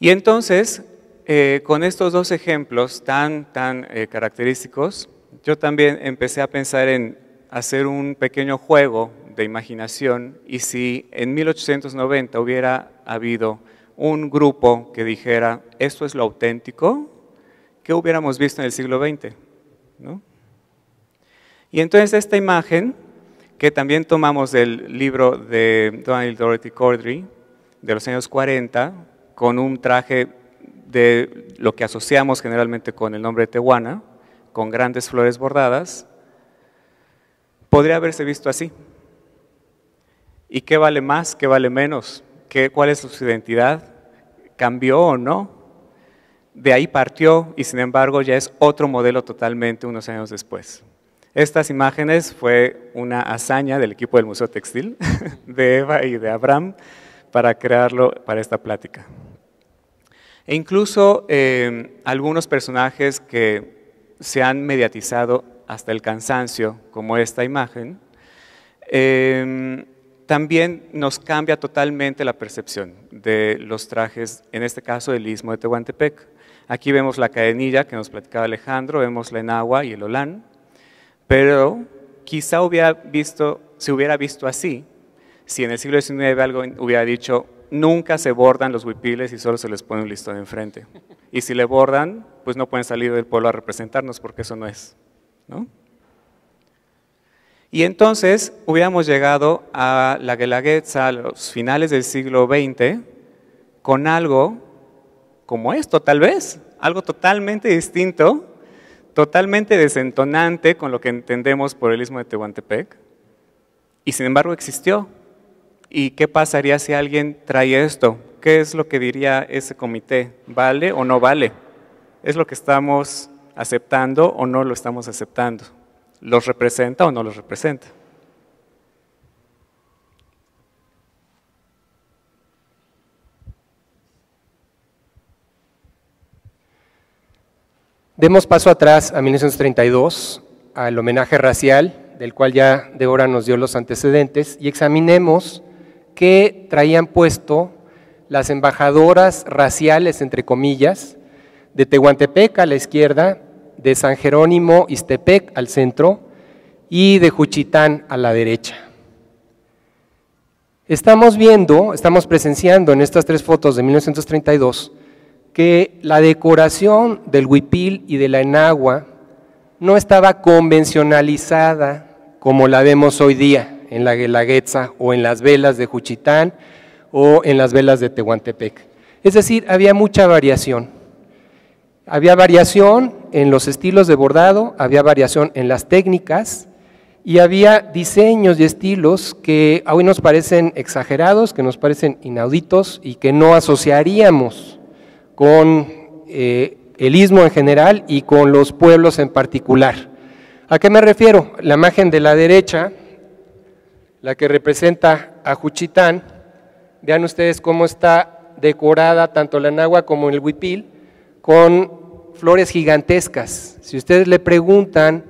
Y entonces, eh, con estos dos ejemplos tan, tan eh, característicos, yo también empecé a pensar en hacer un pequeño juego de imaginación y si en mil ochocientos noventa hubiera habido un grupo que dijera, esto es lo auténtico, ¿qué hubiéramos visto en el siglo veinte? ¿No? Y entonces esta imagen, que también tomamos del libro de Donald Dorothy Cordry, de los años cuarenta, con un traje de lo que asociamos generalmente con el nombre de Tehuana, con grandes flores bordadas, podría haberse visto así. ¿Y qué vale más, qué vale menos? ¿Qué, cuál es su identidad? ¿Cambió o no? De ahí partió y sin embargo ya es otro modelo totalmente unos años después. Estas imágenes fue una hazaña del equipo del Museo Textil, de Eva y de Abraham, para crearlo para esta plática. E incluso eh, algunos personajes que se han mediatizado hasta el cansancio, como esta imagen, eh, también nos cambia totalmente la percepción de los trajes, en este caso del Istmo de Tehuantepec. Aquí vemos la cadenilla que nos platicaba Alejandro, vemos la enagua y el olán, pero quizá hubiera visto, se hubiera visto así, si en el siglo diecinueve algo hubiera dicho, nunca se bordan los huipiles y solo se les pone un listón enfrente. Y si le bordan, pues no pueden salir del pueblo a representarnos porque eso no es, ¿no? Y entonces hubiéramos llegado a la Guelaguetza a los finales del siglo veinte con algo como esto tal vez, algo totalmente distinto, totalmente desentonante con lo que entendemos por el Istmo de Tehuantepec y sin embargo existió. ¿Y qué pasaría si alguien trae esto? ¿Qué es lo que diría ese comité? ¿Vale o no vale? ¿Es lo que estamos aceptando o no lo estamos aceptando? ¿Los representa o no los representa? Demos paso atrás a mil novecientos treinta y dos, al homenaje racial, del cual ya Débora nos dio los antecedentes, y examinemos qué traían puesto las embajadoras raciales, entre comillas, de Tehuantepec a la izquierda, de San Jerónimo Ixtepec al centro y de Juchitán a la derecha. Estamos viendo, estamos presenciando en estas tres fotos de mil novecientos treinta y dos, que la decoración del huipil y de la enagua no estaba convencionalizada como la vemos hoy día en la Guelaguetza o en las velas de Juchitán o en las velas de Tehuantepec. Es decir, había mucha variación. Había variación en los estilos de bordado, había variación en las técnicas y había diseños y estilos que hoy nos parecen exagerados, que nos parecen inauditos y que no asociaríamos con eh, el istmo en general y con los pueblos en particular. ¿A qué me refiero? La imagen de la derecha, la que representa a Juchitán, vean ustedes cómo está decorada tanto la enagua como el huipil, con flores gigantescas. Si ustedes le preguntan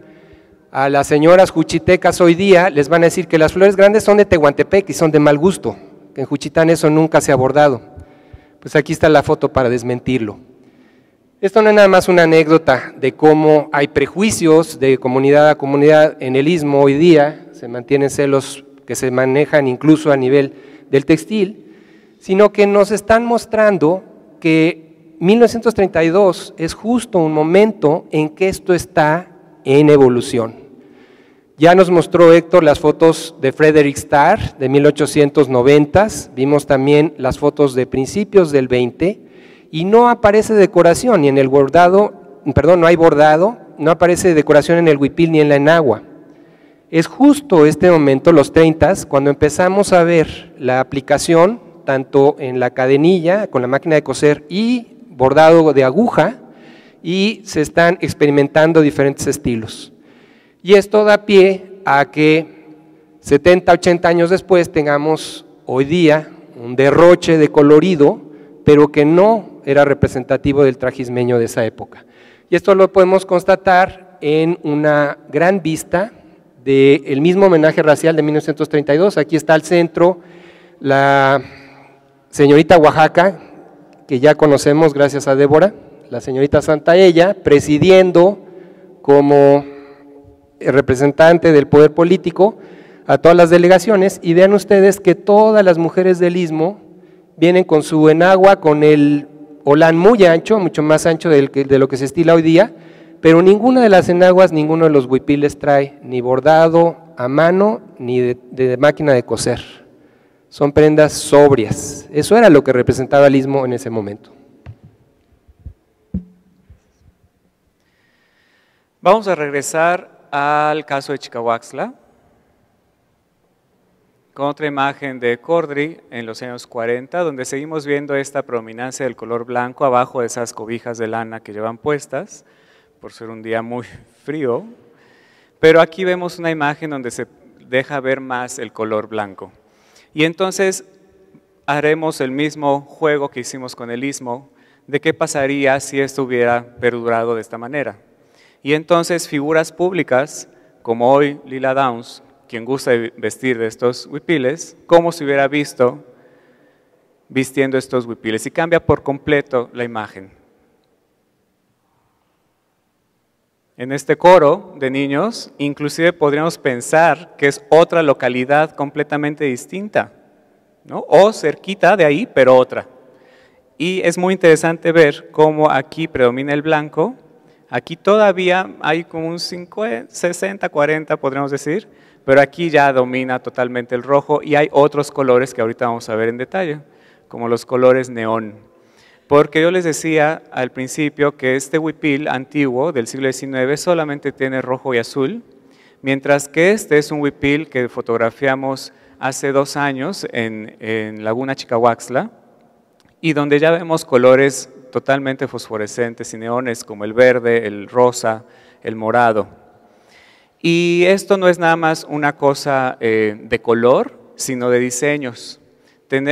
a las señoras juchitecas hoy día, les van a decir que las flores grandes son de Tehuantepec y son de mal gusto, que en Juchitán eso nunca se ha abordado. Pues aquí está la foto para desmentirlo. Esto no es nada más una anécdota de cómo hay prejuicios de comunidad a comunidad en el istmo hoy día, se mantienen celos que se manejan incluso a nivel del textil, sino que nos están mostrando que mil novecientos treinta y dos es justo un momento en que esto está en evolución. Ya nos mostró Héctor las fotos de Frederick Starr de mil ochocientos noventa, vimos también las fotos de principios del veinte y no aparece decoración ni en el bordado, perdón, no hay bordado, no aparece decoración en el huipil ni en la enagua. Es justo este momento, los treintas, cuando empezamos a ver la aplicación tanto en la cadenilla con la máquina de coser y bordado de aguja, y se están experimentando diferentes estilos. Y esto da pie a que setenta, ochenta años después tengamos hoy día un derroche de colorido, pero que no era representativo del trajismeño de esa época. Y esto lo podemos constatar en una gran vista del mismo homenaje racial de mil novecientos treinta y dos. Aquí está al centro la señorita Oaxaca, que ya conocemos gracias a Débora, la señorita Santaella, presidiendo como representante del poder político a todas las delegaciones, y vean ustedes que todas las mujeres del istmo vienen con su enagua, con el olán muy ancho, mucho más ancho de lo que se estila hoy día, pero ninguna de las enaguas, ninguno de los huipiles trae ni bordado a mano ni de, de máquina de coser. Son prendas sobrias. Eso era lo que representaba el istmo en ese momento. Vamos a regresar al caso de Chicahuaxtla, con otra imagen de Cordry en los años cuarenta, donde seguimos viendo esta predominancia del color blanco abajo de esas cobijas de lana que llevan puestas, por ser un día muy frío, pero aquí vemos una imagen donde se deja ver más el color blanco. Y entonces haremos el mismo juego que hicimos con el istmo, de qué pasaría si esto hubiera perdurado de esta manera. Y entonces figuras públicas, como hoy Lila Downs, quien gusta vestir de estos huipiles, cómo se hubiera visto vistiendo estos huipiles, y cambia por completo la imagen. En este coro de niños, inclusive podríamos pensar que es otra localidad completamente distinta, ¿no? O cerquita de ahí, pero otra. Y es muy interesante ver cómo aquí predomina el blanco, aquí todavía hay como un sesenta, cuarenta podríamos decir, pero aquí ya domina totalmente el rojo y hay otros colores que ahorita vamos a ver en detalle, como los colores neón. Porque yo les decía al principio que este huipil antiguo del siglo diecinueve solamente tiene rojo y azul, mientras que este es un huipil que fotografiamos hace dos años en, en Laguna Chicahuaxtla, y donde ya vemos colores totalmente fosforescentes y neones como el verde, el rosa, el morado. Y esto no es nada más una cosa eh, de color, sino de diseños.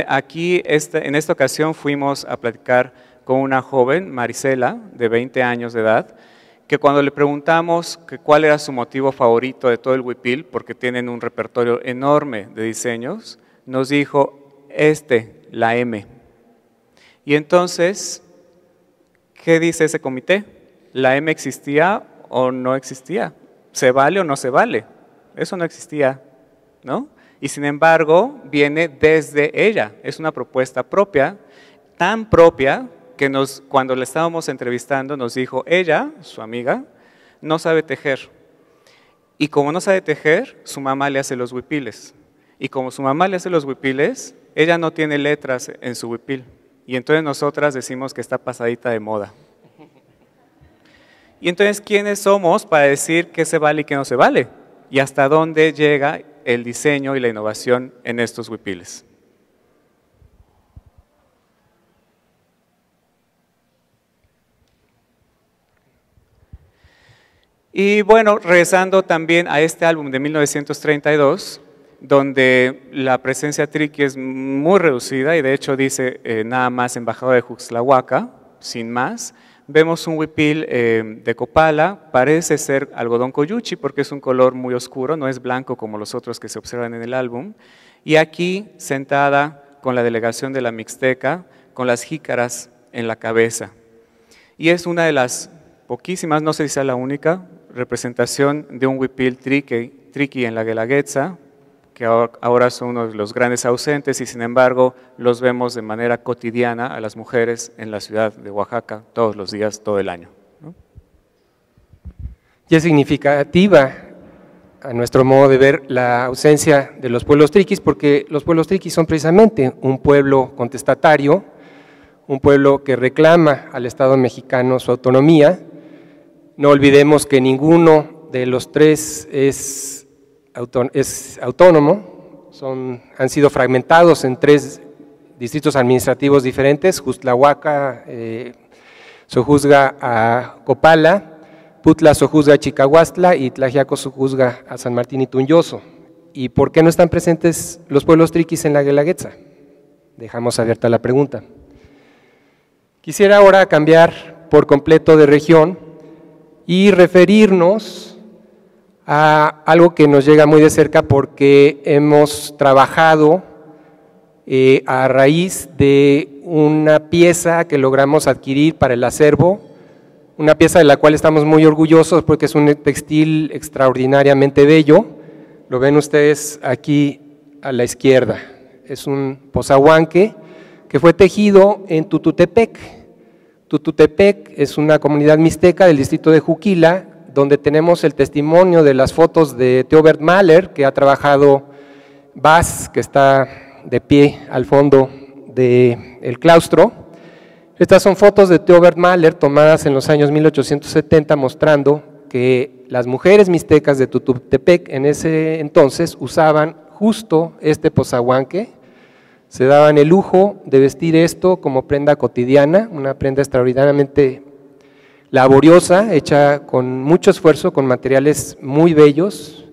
Aquí, en esta ocasión, fuimos a platicar con una joven, Marisela, de veinte años de edad, que cuando le preguntamos que cuál era su motivo favorito de todo el huipil, porque tienen un repertorio enorme de diseños, nos dijo, este, la M. Y entonces, ¿qué dice ese comité? ¿La M existía o no existía? ¿Se vale o no se vale? Eso no existía, ¿no? Y sin embargo, viene desde ella, es una propuesta propia, tan propia que nos, cuando la estábamos entrevistando nos dijo, ella, su amiga, no sabe tejer. Y como no sabe tejer, su mamá le hace los huipiles. Y como su mamá le hace los huipiles, ella no tiene letras en su huipil. Y entonces nosotras decimos que está pasadita de moda. Y entonces, ¿quiénes somos para decir qué se vale y qué no se vale? Y hasta dónde llega el diseño y la innovación en estos huipiles. Y bueno, regresando también a este álbum de mil novecientos treinta y dos, donde la presencia triqui es muy reducida y de hecho dice eh, nada más embajador de Juxtlahuaca, sin más, vemos un huipil eh, de copala, parece ser algodón coyuchi porque es un color muy oscuro, no es blanco como los otros que se observan en el álbum, y aquí sentada con la delegación de la Mixteca, con las jícaras en la cabeza. Y es una de las poquísimas, no sé si sea la única, representación de un huipil triqui, triqui en la Guelaguetza, que ahora son uno de los grandes ausentes y sin embargo los vemos de manera cotidiana a las mujeres en la ciudad de Oaxaca todos los días, todo el año, ¿no? Y es significativa a nuestro modo de ver la ausencia de los pueblos triquis, porque los pueblos triquis son precisamente un pueblo contestatario, un pueblo que reclama al Estado mexicano su autonomía. No olvidemos que ninguno de los tres es es autónomo, son, han sido fragmentados en tres distritos administrativos diferentes: Juxtlahuaca eh, sojuzga a Copala, Putla sojuzga a Chicahuaxtla y Tlaxiaco sojuzga a San Martín y Tunyoso. ¿Y por qué no están presentes los pueblos triquis en la Guelaguetza? Dejamos abierta la pregunta. Quisiera ahora cambiar por completo de región y referirnos a algo que nos llega muy de cerca porque hemos trabajado eh, a raíz de una pieza que logramos adquirir para el acervo, una pieza de la cual estamos muy orgullosos porque es un textil extraordinariamente bello. Lo ven ustedes aquí a la izquierda, es un pozahuanque que fue tejido en Tututepec. Tututepec es una comunidad mixteca del distrito de Juquila, donde tenemos el testimonio de las fotos de Theobert Mahler, que ha trabajado Vaz, que está de pie al fondo del claustro. Estas son fotos de Theobert Mahler tomadas en los años mil ochocientos setenta, mostrando que las mujeres mixtecas de Tututepec en ese entonces usaban justo este pozahuanque, se daban el lujo de vestir esto como prenda cotidiana, una prenda extraordinariamente laboriosa, hecha con mucho esfuerzo, con materiales muy bellos.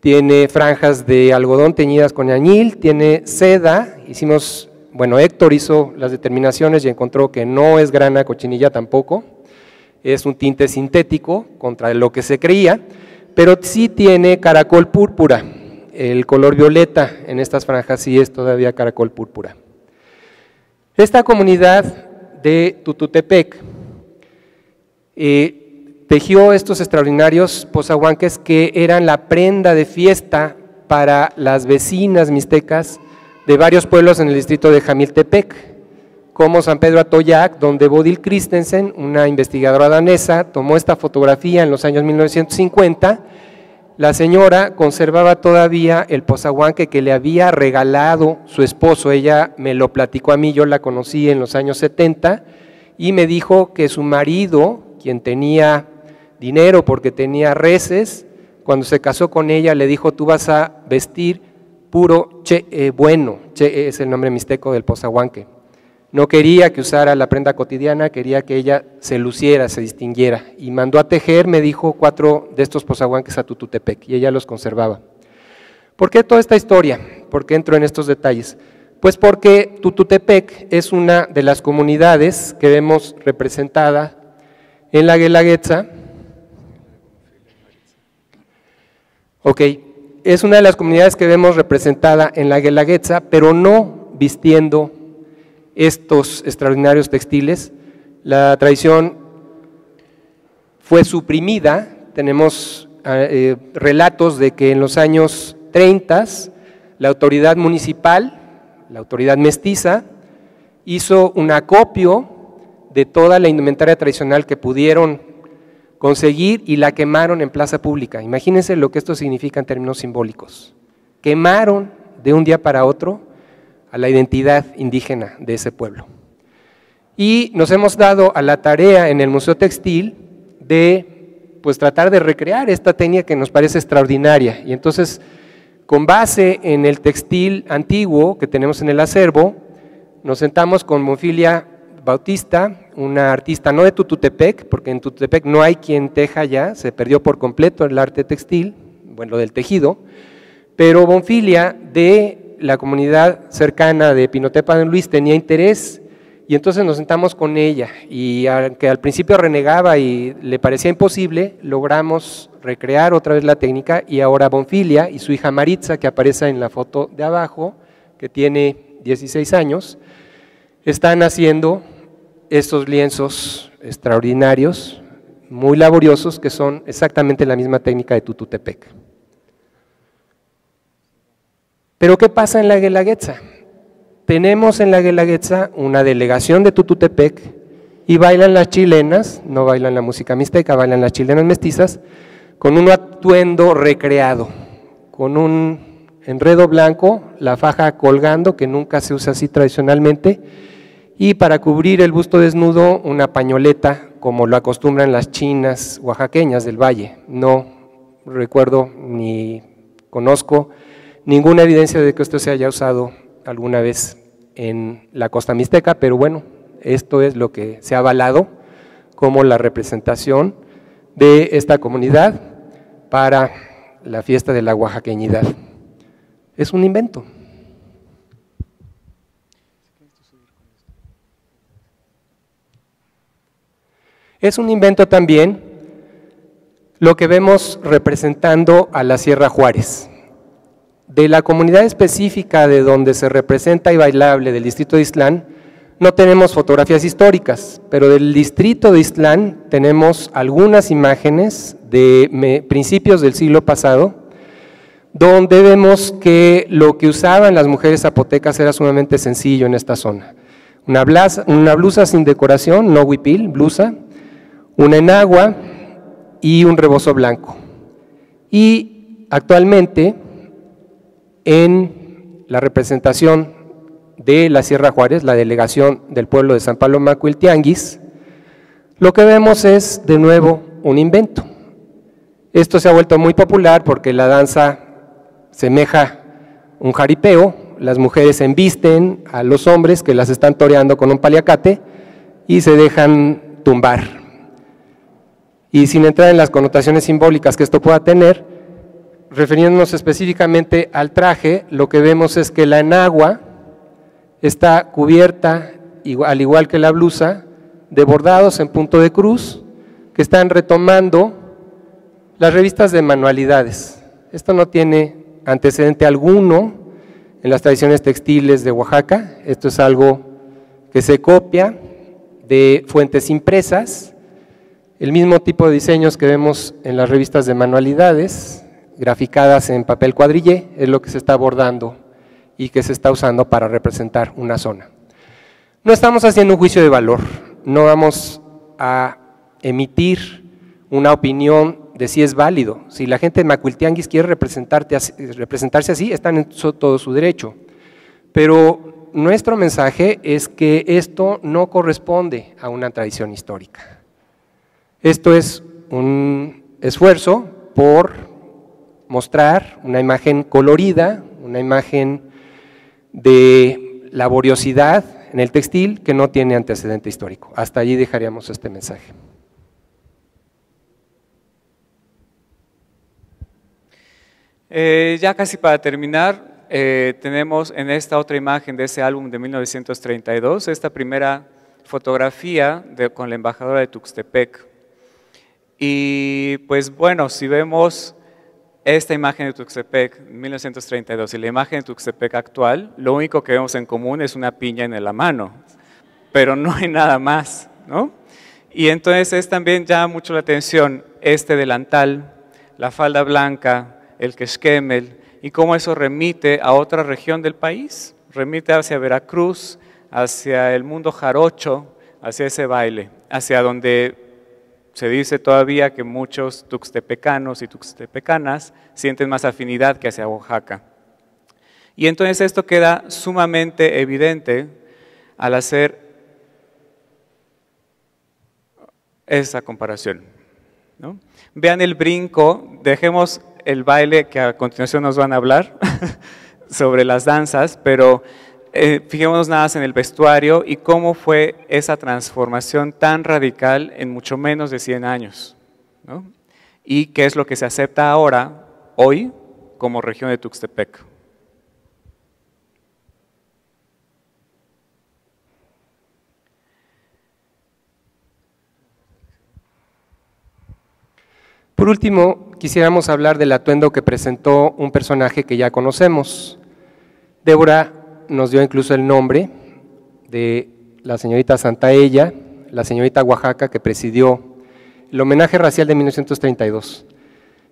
Tiene franjas de algodón teñidas con añil, tiene seda. Hicimos, bueno, Héctor hizo las determinaciones y encontró que no es grana cochinilla tampoco, es un tinte sintético contra lo que se creía, pero sí tiene caracol púrpura, el color violeta en estas franjas sí es todavía caracol púrpura. Esta comunidad de Tututepec Eh, tejió estos extraordinarios pozahuanques que eran la prenda de fiesta para las vecinas mixtecas de varios pueblos en el distrito de Jamiltepec, como San Pedro Atoyac, donde Bodil Christensen, una investigadora danesa, tomó esta fotografía en los años mil novecientos cincuenta. La señora conservaba todavía el pozahuanque que le había regalado su esposo, ella me lo platicó a mí, yo la conocí en los años setenta, y me dijo que su marido, quien tenía dinero porque tenía reses, cuando se casó con ella le dijo: tú vas a vestir puro che eh, bueno, che eh, es el nombre mixteco del pozahuanque. No quería que usara la prenda cotidiana, quería que ella se luciera, se distinguiera, y mandó a tejer, me dijo, cuatro de estos pozahuanques a Tututepec y ella los conservaba. ¿Por qué toda esta historia? ¿Por qué entro en estos detalles? Pues porque Tututepec es una de las comunidades que vemos representada en la Guelaguetza. Ok, es una de las comunidades que vemos representada en la Guelaguetza, pero no vistiendo estos extraordinarios textiles. La tradición fue suprimida, tenemos eh, relatos de que en los años treinta la autoridad municipal, la autoridad mestiza, hizo un acopio de toda la indumentaria tradicional que pudieron conseguir y la quemaron en plaza pública. Imagínense lo que esto significa en términos simbólicos. Quemaron de un día para otro a la identidad indígena de ese pueblo. Y nos hemos dado a la tarea en el Museo Textil de pues tratar de recrear esta técnica que nos parece extraordinaria. Y entonces, con base en el textil antiguo que tenemos en el acervo, nos sentamos con Bonfilia Bautista, una artista no de Tututepec, porque en Tututepec no hay quien teja ya, se perdió por completo el arte textil, bueno, lo del tejido, pero Bonfilia de la comunidad cercana de Pinotepa de Luis tenía interés, y entonces nos sentamos con ella, y aunque al principio renegaba y le parecía imposible, logramos recrear otra vez la técnica, y ahora Bonfilia y su hija Maritza, que aparece en la foto de abajo, que tiene dieciséis años, están haciendo estos lienzos extraordinarios, muy laboriosos, que son exactamente la misma técnica de Tututepec. Pero ¿qué pasa en la Guelaguetza? Tenemos en la Guelaguetza una delegación de Tututepec y bailan las chilenas, no bailan la música mixteca, bailan las chilenas mestizas, con un atuendo recreado, con un enredo blanco, la faja colgando, que nunca se usa así tradicionalmente, y para cubrir el busto desnudo una pañoleta, como lo acostumbran las chinas oaxaqueñas del valle. No recuerdo ni conozco ninguna evidencia de que esto se haya usado alguna vez en la costa mixteca, pero bueno, esto es lo que se ha avalado como la representación de esta comunidad para la fiesta de la oaxaqueñidad. Es un invento. Es un invento también lo que vemos representando a la Sierra Juárez. De la comunidad específica de donde se representa y bailable del distrito de Istlán, no tenemos fotografías históricas, pero del distrito de Istlán tenemos algunas imágenes de principios del siglo pasado, donde vemos que lo que usaban las mujeres zapotecas era sumamente sencillo en esta zona. Una blusa, una blusa sin decoración, no huipil, blusa, una enagua y un rebozo blanco. Y actualmente, en la representación de la Sierra Juárez, la delegación del pueblo de San Paloma Cuiltianguis, lo que vemos es de nuevo un invento. Esto se ha vuelto muy popular porque la danza semeja un jaripeo, las mujeres embisten a los hombres que las están toreando con un paliacate y se dejan tumbar. Y sin entrar en las connotaciones simbólicas que esto pueda tener, refiriéndonos específicamente al traje, lo que vemos es que la enagua está cubierta, al igual que la blusa, de bordados en punto de cruz, que están retomando las revistas de manualidades. Esto no tiene antecedente alguno en las tradiciones textiles de Oaxaca, esto es algo que se copia de fuentes impresas, el mismo tipo de diseños que vemos en las revistas de manualidades, graficadas en papel cuadrillé, es lo que se está abordando y que se está usando para representar una zona. No estamos haciendo un juicio de valor, no vamos a emitir una opinión de si es válido. Si la gente de Macuiltianguis quiere representarse así, están en todo su derecho. Pero nuestro mensaje es que esto no corresponde a una tradición histórica. Esto es un esfuerzo por mostrar una imagen colorida, una imagen de laboriosidad en el textil que no tiene antecedente histórico. Hasta allí dejaríamos este mensaje. Eh, ya casi para terminar, eh, tenemos en esta otra imagen de ese álbum de mil novecientos treinta y dos, esta primera fotografía de, con la embajadora de Tuxtepec. Y pues bueno, si vemos esta imagen de Tuxtepec mil novecientos treinta y dos y la imagen de Tuxtepec actual, lo único que vemos en común es una piña en la mano, pero no hay nada más, ¿no? Y entonces es también llama mucho la atención este delantal, la falda blanca, el quexquemel y cómo eso remite a otra región del país, remite hacia Veracruz, hacia el mundo jarocho, hacia ese baile, hacia donde se dice todavía que muchos tuxtepecanos y tuxtepecanas sienten más afinidad que hacia Oaxaca. Y entonces esto queda sumamente evidente al hacer esa comparación. ¿no? Vean el brinco, dejemos el baile que a continuación nos van a hablar sobre las danzas, pero eh, fijémonos nada más en el vestuario y cómo fue esa transformación tan radical en mucho menos de cien años, ¿no? Y qué es lo que se acepta ahora, hoy, como región de Tuxtepec. Por último, quisiéramos hablar del atuendo que presentó un personaje que ya conocemos. Débora nos dio incluso el nombre de la señorita Santaella, la señorita Oaxaca que presidió el homenaje racial de mil novecientos treinta y dos.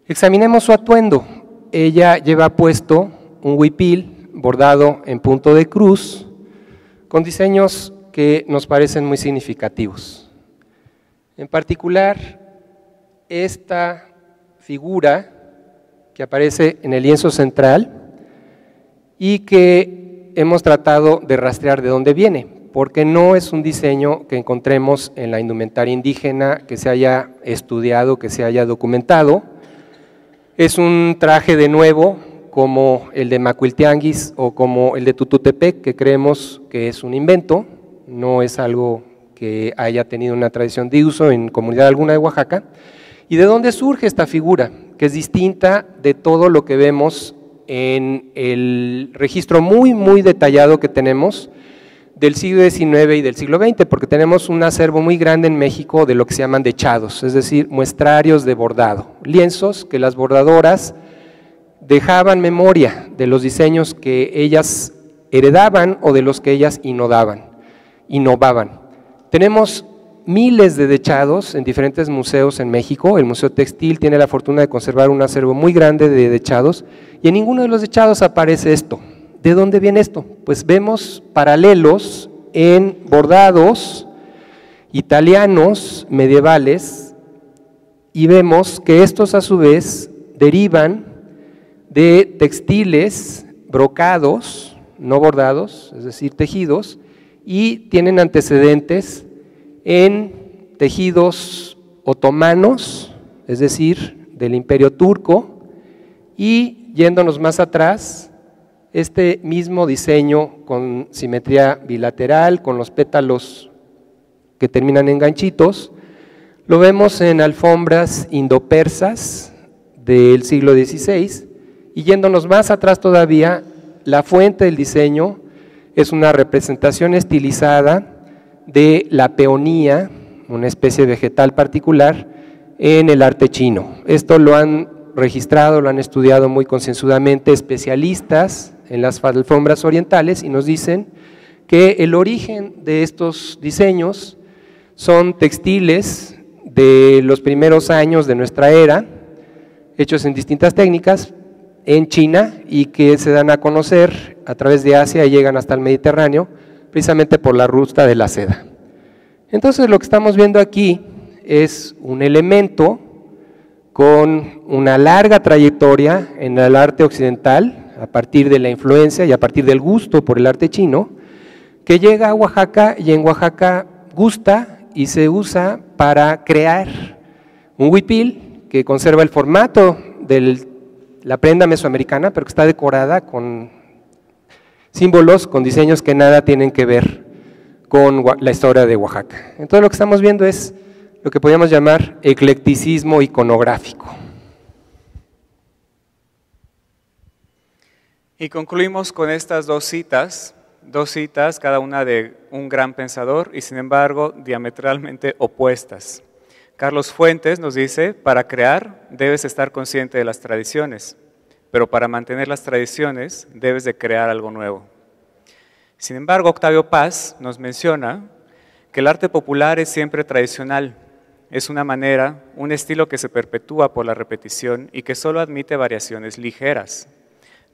Examinemos su atuendo. Ella lleva puesto un huipil bordado en punto de cruz con diseños que nos parecen muy significativos. En particular, esta figura que aparece en el lienzo central y que hemos tratado de rastrear de dónde viene, porque no es un diseño que encontremos en la indumentaria indígena, que se haya estudiado, que se haya documentado. Es un traje de nuevo como el de Macuiltianguis o como el de Tututepec, que creemos que es un invento, no es algo que haya tenido una tradición de uso en comunidad alguna de Oaxaca. ¿Y de dónde surge esta figura? Que es distinta de todo lo que vemos en el registro muy, muy detallado que tenemos del siglo diecinueve y del siglo veinte, porque tenemos un acervo muy grande en México de lo que se llaman dechados, es decir, muestrarios de bordado, lienzos que las bordadoras dejaban memoria de los diseños que ellas heredaban o de los que ellas innovaban. innovaban. Tenemos miles de dechados en diferentes museos en México. El Museo Textil tiene la fortuna de conservar un acervo muy grande de dechados y en ninguno de los dechados aparece esto. ¿De dónde viene esto? Pues vemos paralelos en bordados italianos medievales y vemos que estos a su vez derivan de textiles brocados, no bordados, es decir, tejidos, y tienen antecedentes en tejidos otomanos, es decir, del Imperio Turco, y yéndonos más atrás, este mismo diseño con simetría bilateral, con los pétalos que terminan en ganchitos, lo vemos en alfombras indopersas del siglo dieciséis, y yéndonos más atrás todavía, la fuente del diseño es una representación estilizada de la peonía, una especie vegetal particular, en el arte chino. Esto lo han registrado, lo han estudiado muy concienzudamente especialistas en las alfombras orientales y nos dicen que el origen de estos diseños son textiles de los primeros años de nuestra era, hechos en distintas técnicas en China y que se dan a conocer a través de Asia y llegan hasta el Mediterráneo, precisamente por la ruta de la seda. Entonces lo que estamos viendo aquí es un elemento con una larga trayectoria en el arte occidental, a partir de la influencia y a partir del gusto por el arte chino, que llega a Oaxaca y en Oaxaca gusta y se usa para crear un huipil que conserva el formato de la prenda mesoamericana, pero que está decorada con símbolos, con diseños que nada tienen que ver con la historia de Oaxaca. Entonces lo que estamos viendo es lo que podríamos llamar eclecticismo iconográfico. Y concluimos con estas dos citas, dos citas cada una de un gran pensador y sin embargo diametralmente opuestas. Carlos Fuentes nos dice, para crear debes estar consciente de las tradiciones, pero para mantener las tradiciones debes de crear algo nuevo. Sin embargo, Octavio Paz nos menciona que el arte popular es siempre tradicional, es una manera, un estilo que se perpetúa por la repetición y que solo admite variaciones ligeras.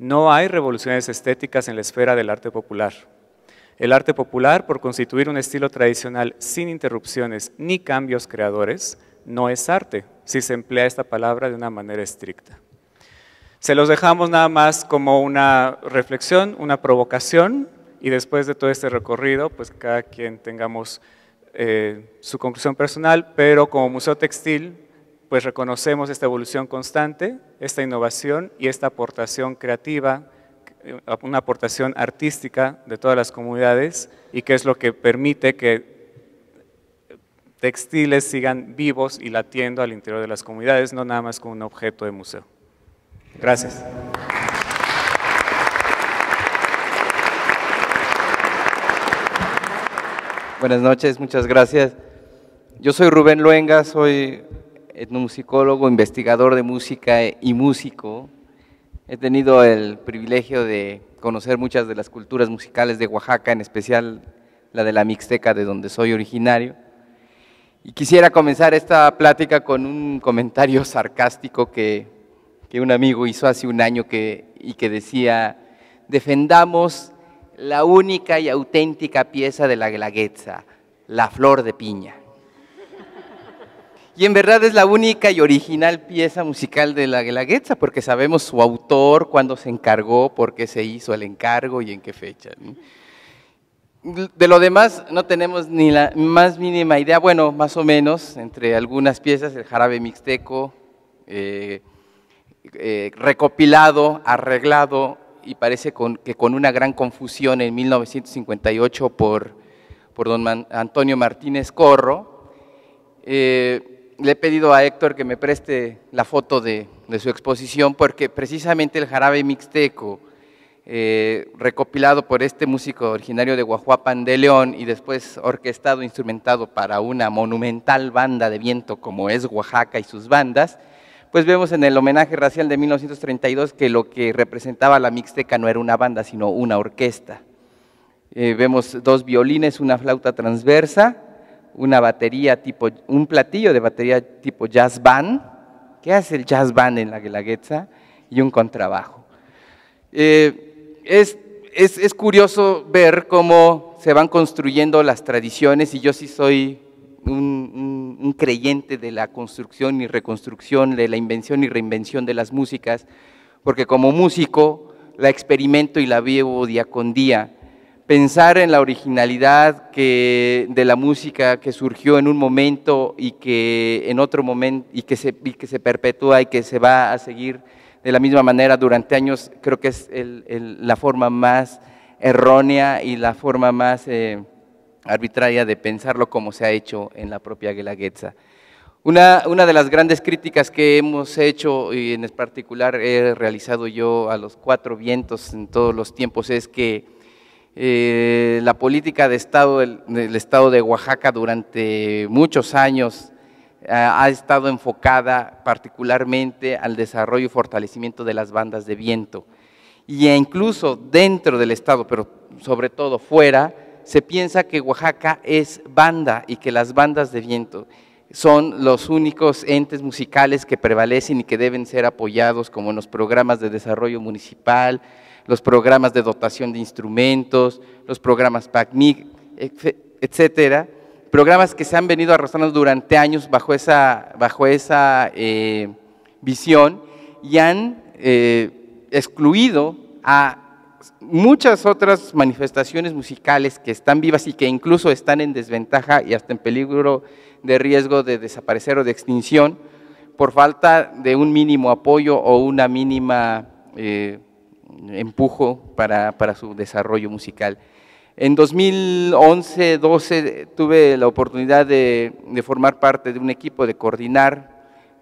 No hay revoluciones estéticas en la esfera del arte popular. El arte popular, por constituir un estilo tradicional sin interrupciones ni cambios creadores, no es arte, si se emplea esta palabra de una manera estricta. Se los dejamos nada más como una reflexión, una provocación, y después de todo este recorrido, pues cada quien tengamos eh, su conclusión personal, pero como Museo Textil pues reconocemos esta evolución constante, esta innovación y esta aportación creativa, una aportación artística de todas las comunidades y que es lo que permite que textiles sigan vivos y latiendo al interior de las comunidades, no nada más como un objeto de museo. Gracias. Buenas noches, muchas gracias. Yo soy Rubén Luenga, soy etnomusicólogo, investigador de música y músico. He tenido el privilegio de conocer muchas de las culturas musicales de Oaxaca, en especial la de la Mixteca, de donde soy originario. Y quisiera comenzar esta plática con un comentario sarcástico que, que un amigo hizo hace un año que, y que decía: defendamos la única y auténtica pieza de la Guelaguetza, la flor de piña. Y en verdad es la única y original pieza musical de la Guelaguetza, porque sabemos su autor, cuándo se encargó, por qué se hizo el encargo y en qué fecha. De lo demás no tenemos ni la más mínima idea, bueno, más o menos, entre algunas piezas, el jarabe mixteco, eh, eh, recopilado, arreglado, y parece con, que con una gran confusión en mil novecientos cincuenta y ocho por, por don Man, Antonio Martínez Corro. Eh, Le he pedido a Héctor que me preste la foto de, de su exposición, porque precisamente el jarabe mixteco, eh, recopilado por este músico originario de Huajuapan de León y después orquestado, instrumentado para una monumental banda de viento como es Oaxaca y sus bandas, pues vemos en el homenaje racial de mil novecientos treinta y dos que lo que representaba la Mixteca no era una banda, sino una orquesta. Eh, vemos dos violines, una flauta transversa, una batería tipo, un platillo de batería tipo jazz band, ¿qué hace el jazz band en la Guelaguetza? Y un contrabajo. Eh, es, es, es curioso ver cómo se van construyendo las tradiciones, y yo sí soy un, un, un creyente de la construcción y reconstrucción, de la invención y reinvención de las músicas, porque como músico la experimento y la vivo día con día. Pensar en la originalidad que, de la música que surgió en un momento y que en otro momento y que, se, y que se perpetúa y que se va a seguir de la misma manera durante años, creo que es el, el, la forma más errónea y la forma más eh, arbitraria de pensarlo, como se ha hecho en la propia Guelaguetza. Una, una de las grandes críticas que hemos hecho, y en particular he realizado yo a los cuatro vientos en todos los tiempos, es que Eh, la política de Estado del, del Estado de Oaxaca durante muchos años eh, ha estado enfocada particularmente al desarrollo y fortalecimiento de las bandas de viento. Y incluso dentro del Estado, pero sobre todo fuera, se piensa que Oaxaca es banda y que las bandas de viento son los únicos entes musicales que prevalecen y que deben ser apoyados, como en los programas de desarrollo municipal, los programas de dotación de instrumentos, los programas PACMIC, etcétera, programas que se han venido arrastrando durante años bajo esa, bajo esa eh, visión, y han eh, excluido a muchas otras manifestaciones musicales que están vivas y que incluso están en desventaja y hasta en peligro de riesgo de desaparecer o de extinción por falta de un mínimo apoyo o una mínima… Eh, empujo para, para su desarrollo musical. En dos mil once, doce tuve la oportunidad de, de formar parte de un equipo, de coordinar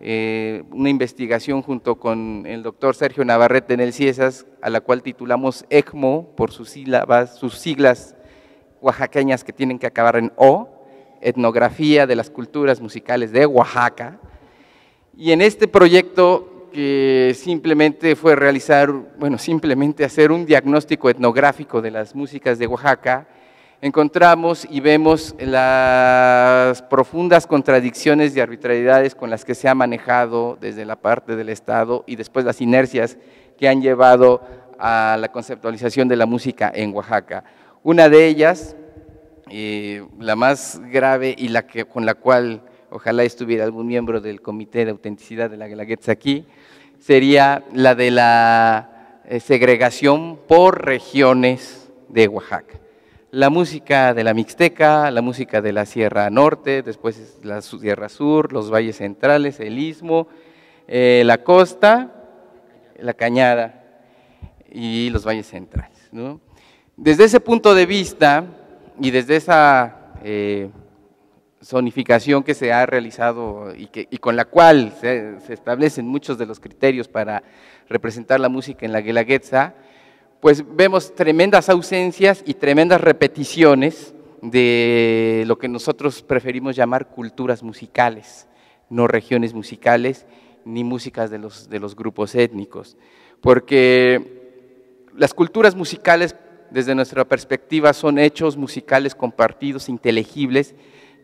eh, una investigación junto con el doctor Sergio Navarrete en el CIESAS, a la cual titulamos ECMO, por sus sílabas, sus siglas oaxaqueñas que tienen que acabar en O, Etnografía de las Culturas Musicales de Oaxaca. Y en este proyecto, que simplemente fue realizar, bueno, simplemente hacer un diagnóstico etnográfico de las músicas de Oaxaca, encontramos y vemos las profundas contradicciones y arbitrariedades con las que se ha manejado desde la parte del Estado y después las inercias que han llevado a la conceptualización de la música en Oaxaca. Una de ellas, eh, la más grave y la que, con la cual… ojalá estuviera algún miembro del Comité de Autenticidad de la Guelaguetza aquí, sería la de la segregación por regiones de Oaxaca. la música de la Mixteca, la música de la Sierra Norte, después la Sierra Sur, los valles centrales, el Istmo, eh, la costa, la cañada y los valles centrales, ¿no? Desde ese punto de vista y desde esa eh, zonificación que se ha realizado y, que, y con la cual se, se establecen muchos de los criterios para representar la música en la Guelaguetza, pues vemos tremendas ausencias y tremendas repeticiones de lo que nosotros preferimos llamar culturas musicales, no regiones musicales ni músicas de los, de los grupos étnicos, porque las culturas musicales desde nuestra perspectiva son hechos musicales compartidos, inteligibles,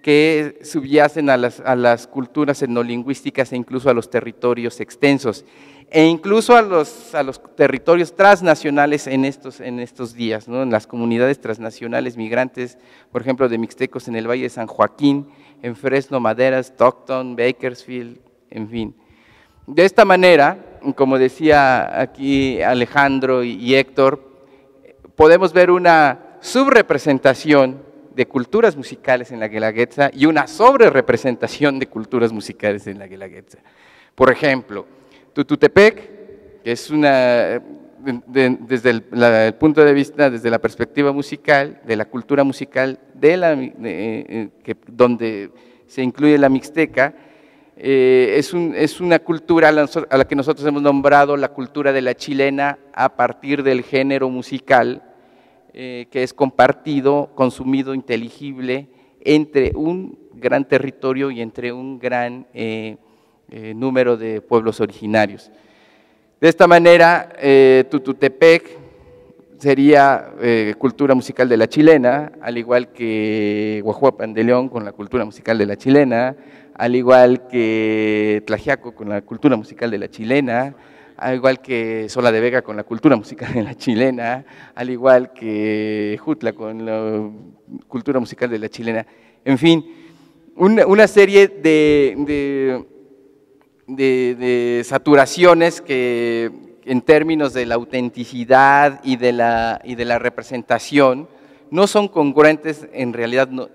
que subyacen a las, a las culturas etnolingüísticas e incluso a los territorios extensos, e incluso a los, a los territorios transnacionales en estos, en estos días, ¿no? En las comunidades transnacionales migrantes, por ejemplo, de mixtecos en el Valle de San Joaquín, en Fresno, Madera, Stockton, Bakersfield, en fin. De esta manera, como decía aquí Alejandro y Héctor, podemos ver una subrepresentación de culturas musicales en la Guelaguetza y una sobrerepresentación de culturas musicales en la Guelaguetza. Por ejemplo, Tututepec, que es una, de, desde el, la, el punto de vista, desde la perspectiva musical, de la cultura musical, de la, de, que, donde se incluye la Mixteca, eh, es, un, es una cultura a la, a la que nosotros hemos nombrado la cultura de la chilena a partir del género musical, eh, que es compartido, consumido, inteligible entre un gran territorio y entre un gran eh, Eh, número de pueblos originarios. De esta manera, eh, Tututepec sería eh, cultura musical de la chilena, al igual que Huajuapan de León con la cultura musical de la chilena, al igual que Tlaxiaco con la cultura musical de la chilena, al igual que Sola de Vega con la cultura musical de la chilena, al igual que Ejutla con la cultura musical de la chilena. En fin, una, una serie de… de De, de saturaciones que en términos de la autenticidad y de la, y de la representación no son congruentes en realidad, no,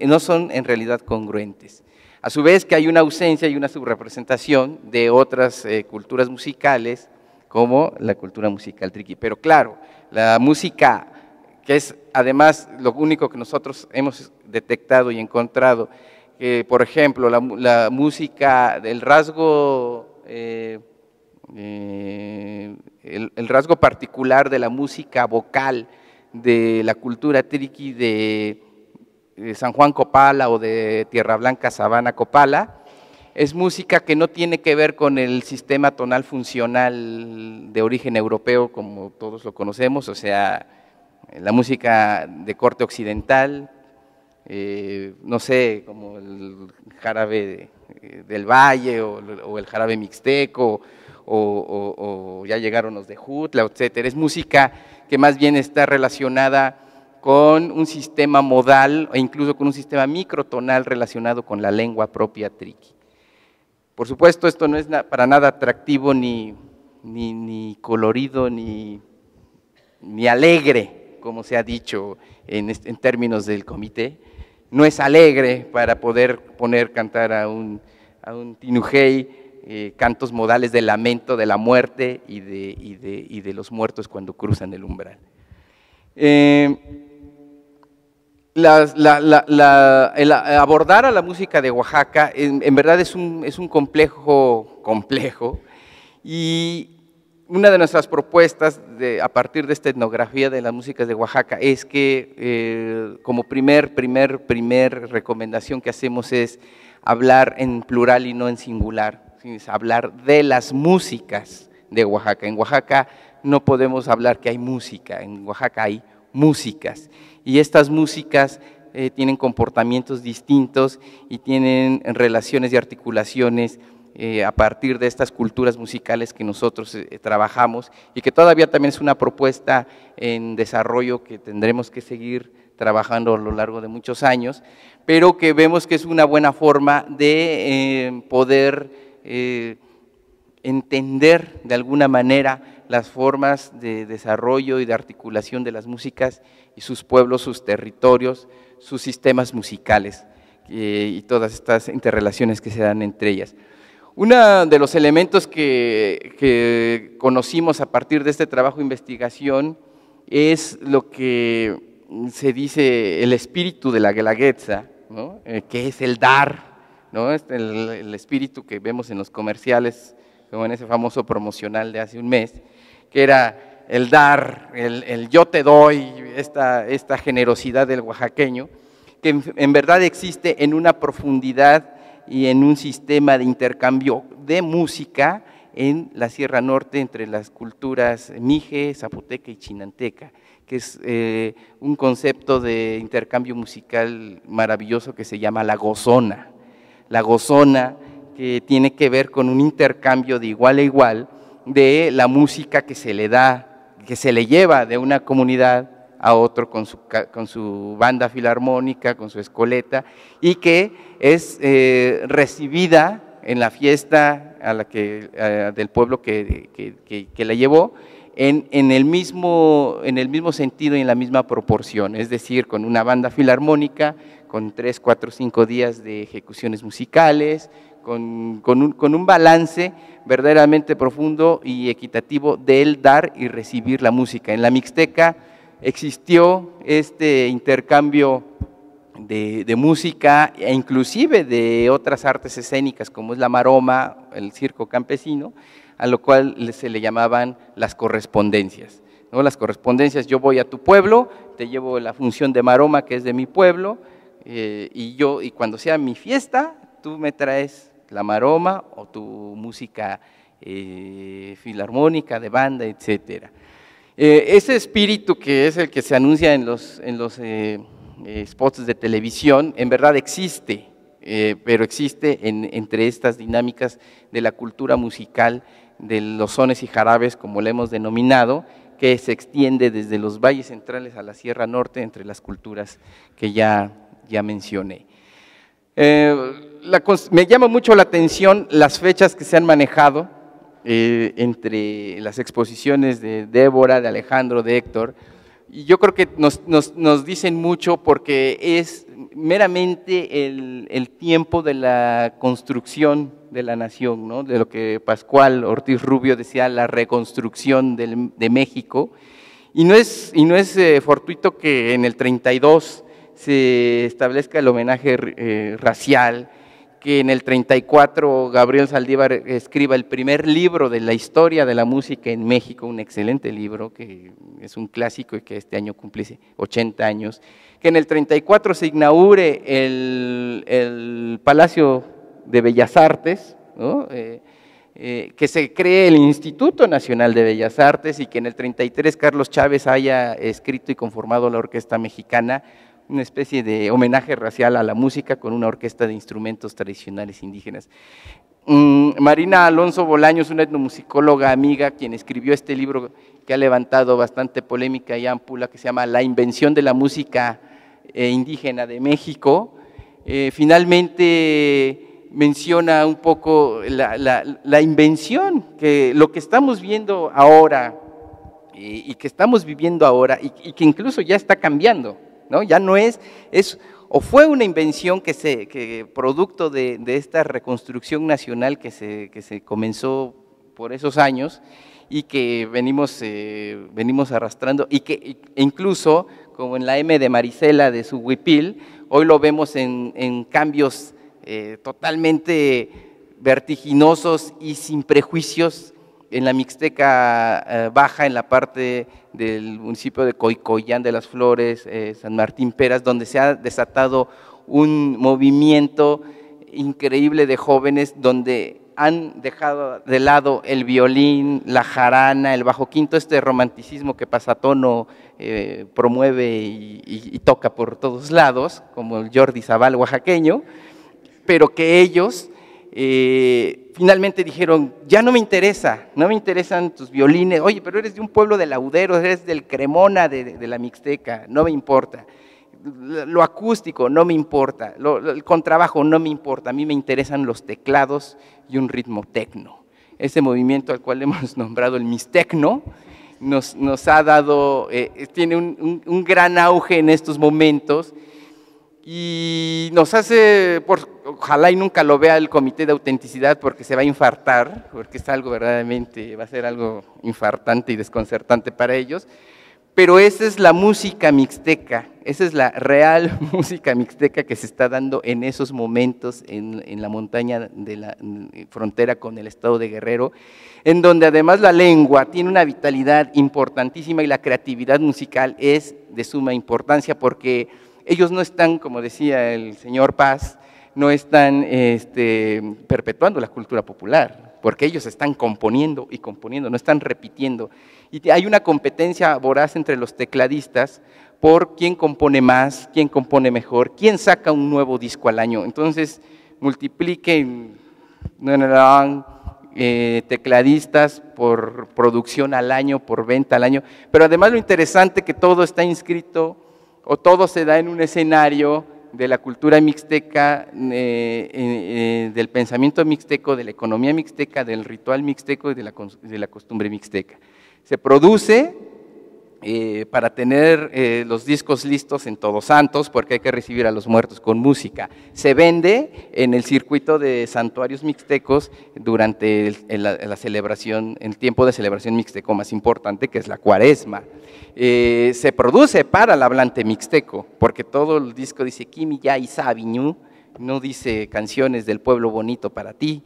no son en realidad congruentes. A su vez que hay una ausencia y una subrepresentación de otras eh, culturas musicales como la cultura musical triqui. Pero claro, la música, que es además lo único que nosotros hemos detectado y encontrado, que por ejemplo la, la música, el rasgo, eh, eh, el, el rasgo particular de la música vocal de la cultura triqui de, de San Juan Copala o de Tierra Blanca Sabana Copala, es música que no tiene que ver con el sistema tonal funcional de origen europeo como todos lo conocemos, o sea, la música de corte occidental, Eh, no sé, como el jarabe de, del valle o, o el jarabe mixteco o, o, o ya llegaron los de Ejutla, etcétera. Es música que más bien está relacionada con un sistema modal e incluso con un sistema microtonal relacionado con la lengua propia triqui. Por supuesto, esto no es na, para nada atractivo ni, ni, ni colorido ni, ni alegre, como se ha dicho en, en términos del comité. No es alegre para poder poner cantar a un, a un tinujey eh, cantos modales de lamento de la muerte y de, y de, y de los muertos cuando cruzan el umbral. Eh, la, la, la, la, el abordar a la música de Oaxaca en, en verdad es un, es un complejo complejo y una de nuestras propuestas de, a partir de esta etnografía de las músicas de Oaxaca es que eh, como primer, primer, primer recomendación que hacemos es hablar en plural y no en singular, es hablar de las músicas de Oaxaca. En Oaxaca no podemos hablar que hay música, en Oaxaca hay músicas y estas músicas eh, tienen comportamientos distintos y tienen relaciones y articulaciones Eh, a partir de estas culturas musicales que nosotros eh, trabajamos y que todavía también es una propuesta en desarrollo que tendremos que seguir trabajando a lo largo de muchos años, pero que vemos que es una buena forma de eh, poder eh, entender de alguna manera las formas de desarrollo y de articulación de las músicas y sus pueblos, sus territorios, sus sistemas musicales eh, y todas estas interrelaciones que se dan entre ellas. Uno de los elementos que, que conocimos a partir de este trabajo de investigación es lo que se dice el espíritu de la Guelaguetza, ¿no? eh, que es el dar, ¿no? Este, el, el espíritu que vemos en los comerciales, como en ese famoso promocional de hace un mes, que era el dar, el, el yo te doy, esta, esta generosidad del oaxaqueño, que en, en verdad existe en una profundidad y en un sistema de intercambio de música en la Sierra Norte entre las culturas mije, zapoteca y chinanteca, que es eh, un concepto de intercambio musical maravilloso que se llama la gozona. La gozona que tiene que ver con un intercambio de igual a igual de la música que se le da, que se le lleva de una comunidad a otro con su, con su banda filarmónica, con su escoleta, y que es eh, recibida en la fiesta a la que, a, del pueblo que, que, que, que la llevó, en, en, el mismo, en el mismo sentido y en la misma proporción, es decir, con una banda filarmónica, con tres, cuatro, cinco días de ejecuciones musicales, Con, con, un, con un balance verdaderamente profundo y equitativo del dar y recibir la música. En la Mixteca existió este intercambio de, de música e inclusive de otras artes escénicas como es la maroma, el circo campesino, a lo cual se le llamaban las correspondencias, ¿no? Las correspondencias, yo voy a tu pueblo, te llevo la función de maroma que es de mi pueblo eh, y, yo, y cuando sea mi fiesta, tú me traes la maroma o tu música eh, filarmónica, de banda, etcétera. Eh, ese espíritu que es el que se anuncia en los, en los eh, spots de televisión, en verdad existe, eh, pero existe en, entre estas dinámicas de la cultura musical, de los sones y jarabes, como le hemos denominado, que se extiende desde los valles centrales a la Sierra Norte, entre las culturas que ya, ya mencioné. Eh, La, me llama mucho la atención las fechas que se han manejado eh, entre las exposiciones de Débora, de Alejandro, de Héctor, y yo creo que nos, nos, nos dicen mucho porque es meramente el, el tiempo de la construcción de la nación, ¿no? De lo que Pascual Ortiz Rubio decía, la reconstrucción del, de México, y no es, y no es eh, fortuito que en el treinta y dos se establezca el homenaje eh, racial, que en el treinta y cuatro Gabriel Saldívar escriba el primer libro de la historia de la música en México, un excelente libro que es un clásico y que este año cumple ochenta años, que en el treinta y cuatro se inaugure el, el Palacio de Bellas Artes, ¿no? eh, eh, que se cree el Instituto Nacional de Bellas Artes y que en el treinta y tres Carlos Chávez haya escrito y conformado la Orquesta Mexicana, una especie de homenaje racial a la música con una orquesta de instrumentos tradicionales indígenas. Marina Alonso Bolaños, una etnomusicóloga amiga, quien escribió este libro que ha levantado bastante polémica y ámpula, que se llama La invención de la música indígena de México, eh, finalmente menciona un poco la, la, la invención, que lo que estamos viendo ahora y, y que estamos viviendo ahora y, y que incluso ya está cambiando, ¿no? Ya no es, es, o fue una invención que se, que producto de, de esta reconstrucción nacional que se, que se comenzó por esos años y que venimos, eh, venimos arrastrando y que e incluso, como en la M de Marisela de su huipil, hoy lo vemos en, en cambios eh, totalmente vertiginosos y sin prejuicios en la Mixteca eh, Baja, en la parte del municipio de Coicoyán de las Flores, eh, San Martín Peras, donde se ha desatado un movimiento increíble de jóvenes donde han dejado de lado el violín, la jarana, el bajo quinto, este romanticismo que Pasatono eh, promueve y, y, y toca por todos lados, como el Jordi Zaval oaxaqueño, pero que ellos… Eh, Finalmente dijeron, ya no me interesa, no me interesan tus violines, oye, pero eres de un pueblo de Lauderos, eres del Cremona de, de la Mixteca, no me importa. Lo acústico no me importa, lo, el contrabajo no me importa, a mí me interesan los teclados y un ritmo tecno. este movimiento al cual hemos nombrado el mixtecno, nos, nos ha dado, eh, tiene un, un, un gran auge en estos momentos y nos hace, por, ojalá y nunca lo vea el Comité de Autenticidad porque se va a infartar, porque es algo verdaderamente, va a ser algo infartante y desconcertante para ellos, pero esa es la música mixteca, esa es la real música mixteca que se está dando en esos momentos en, en la montaña de la frontera con el estado de Guerrero, en donde además la lengua tiene una vitalidad importantísima y la creatividad musical es de suma importancia porque ellos no están, como decía el señor Paz, no están este, perpetuando la cultura popular, porque ellos están componiendo y componiendo, no están repitiendo. Y hay una competencia voraz entre los tecladistas por quién compone más, quién compone mejor, quién saca un nuevo disco al año. Entonces, multipliquen eh, tecladistas por producción al año, por venta al año, pero además lo interesante es que todo está inscrito o todo se da en un escenario de la cultura mixteca, eh, eh, del pensamiento mixteco, de la economía mixteca, del ritual mixteco y de la, de la costumbre mixteca. Se produce eh, para tener eh, los discos listos en Todos Santos, porque hay que recibir a los muertos con música. Se vende en el circuito de santuarios mixtecos durante el, el, la celebración, el tiempo de celebración mixteco más importante, que es la cuaresma. Eh, se produce para el hablante mixteco, porque todo el disco dice Kimi ya y Sabiñu, no dice canciones del pueblo bonito para ti.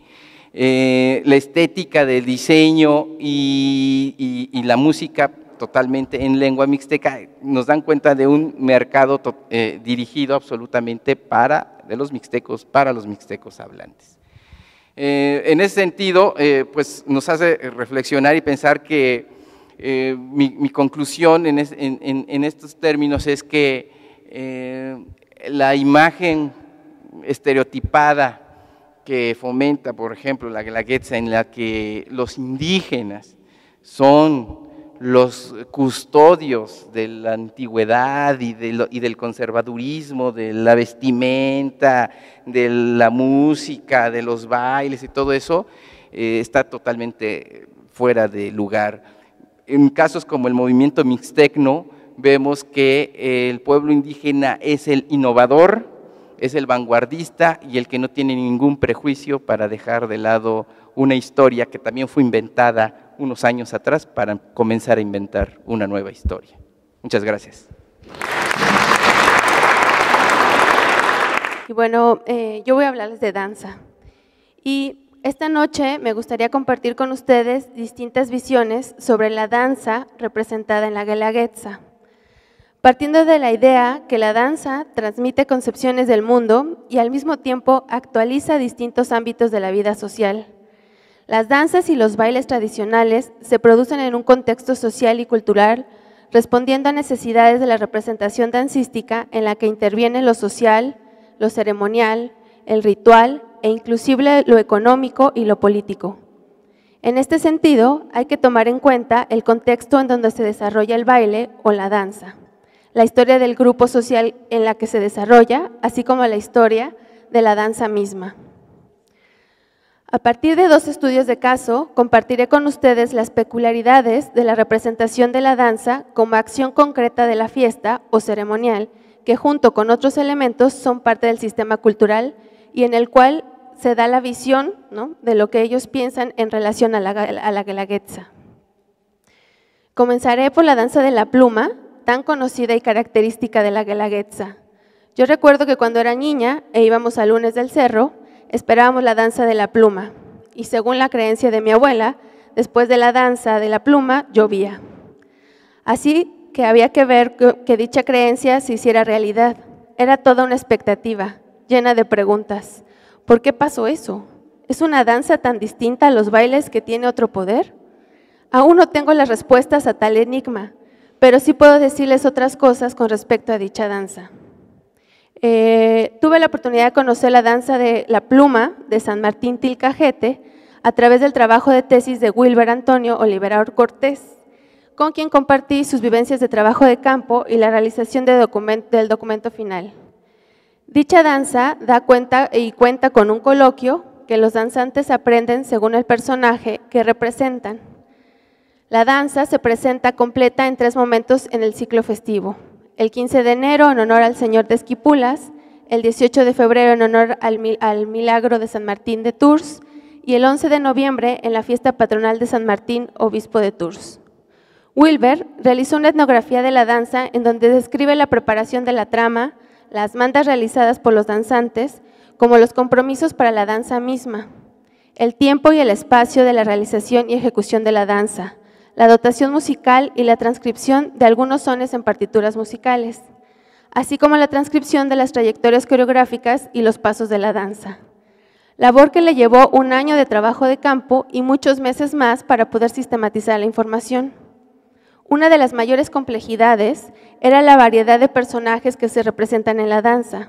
Eh, la estética del diseño y, y, y la música totalmente en lengua mixteca nos dan cuenta de un mercado eh, dirigido absolutamente para de los mixtecos, para los mixtecos hablantes. Eh, en ese sentido, eh, pues nos hace reflexionar y pensar que Eh, mi, mi conclusión en, es, en, en, en estos términos es que eh, la imagen estereotipada que fomenta, por ejemplo, la Guelaguetza, en la que los indígenas son los custodios de la antigüedad y, de lo, y del conservadurismo, de la vestimenta, de la música, de los bailes y todo eso, eh, está totalmente fuera de lugar. En casos como el movimiento mixtecno, vemos que el pueblo indígena es el innovador, es el vanguardista y el que no tiene ningún prejuicio para dejar de lado una historia que también fue inventada unos años atrás para comenzar a inventar una nueva historia. Muchas gracias. Y bueno, eh, yo voy a hablarles de danza. Y esta noche me gustaría compartir con ustedes distintas visiones sobre la danza representada en la Guelaguetza, partiendo de la idea que la danza transmite concepciones del mundo y al mismo tiempo actualiza distintos ámbitos de la vida social. Las danzas y los bailes tradicionales se producen en un contexto social y cultural, respondiendo a necesidades de la representación dancística en la que interviene lo social, lo ceremonial, el ritual e inclusive lo económico y lo político. En este sentido, hay que tomar en cuenta el contexto en donde se desarrolla el baile o la danza, la historia del grupo social en la que se desarrolla, así como la historia de la danza misma. A partir de dos estudios de caso, compartiré con ustedes las peculiaridades de la representación de la danza como acción concreta de la fiesta o ceremonial, que junto con otros elementos son parte del sistema cultural y en el cual se da la visión, ¿no?, de lo que ellos piensan en relación a la, a la Guelaguetza. Comenzaré por la danza de la pluma, tan conocida y característica de la Guelaguetza. Yo recuerdo que cuando era niña e íbamos a Lunes del Cerro, esperábamos la danza de la pluma y según la creencia de mi abuela, después de la danza de la pluma llovía. Así que había que ver que, que dicha creencia se hiciera realidad. Era toda una expectativa llena de preguntas. ¿Por qué pasó eso? ¿Es una danza tan distinta a los bailes que tiene otro poder? Aún no tengo las respuestas a tal enigma, pero sí puedo decirles otras cosas con respecto a dicha danza. Eh, tuve la oportunidad de conocer la danza de la pluma de San Martín Tilcajete a través del trabajo de tesis de Wilber Antonio Oliverador Cortés, con quien compartí sus vivencias de trabajo de campo y la realización de documento, del documento final. Dicha danza da cuenta y cuenta con un coloquio que los danzantes aprenden según el personaje que representan. La danza se presenta completa en tres momentos en el ciclo festivo. El quince de enero en honor al Señor de Esquipulas, el dieciocho de febrero en honor al, mil, al Milagro de San Martín de Tours y el once de noviembre en la fiesta patronal de San Martín, obispo de Tours. Wilber realizó una etnografía de la danza en donde describe la preparación de la trama, las mandas realizadas por los danzantes, como los compromisos para la danza misma, el tiempo y el espacio de la realización y ejecución de la danza, la dotación musical y la transcripción de algunos sones en partituras musicales, así como la transcripción de las trayectorias coreográficas y los pasos de la danza. Labor que le llevó un año de trabajo de campo y muchos meses más para poder sistematizar la información. Una de las mayores complejidades era la variedad de personajes que se representan en la danza,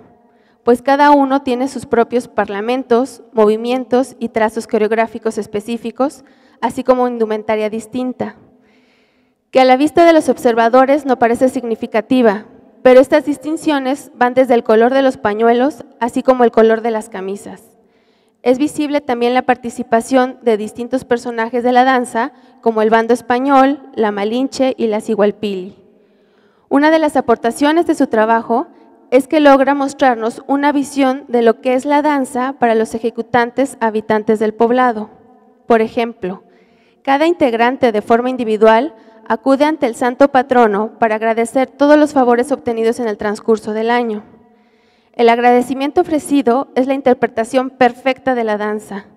pues cada uno tiene sus propios parlamentos, movimientos y trazos coreográficos específicos, así como indumentaria distinta, que a la vista de los observadores no parece significativa, pero estas distinciones van desde el color de los pañuelos, así como el color de las camisas. Es visible también la participación de distintos personajes de la danza, como el bando español, la malinche y la cigualpili. Una de las aportaciones de su trabajo es que logra mostrarnos una visión de lo que es la danza para los ejecutantes habitantes del poblado. Por ejemplo, cada integrante de forma individual acude ante el santo patrono para agradecer todos los favores obtenidos en el transcurso del año. El agradecimiento ofrecido es la interpretación perfecta de la danza.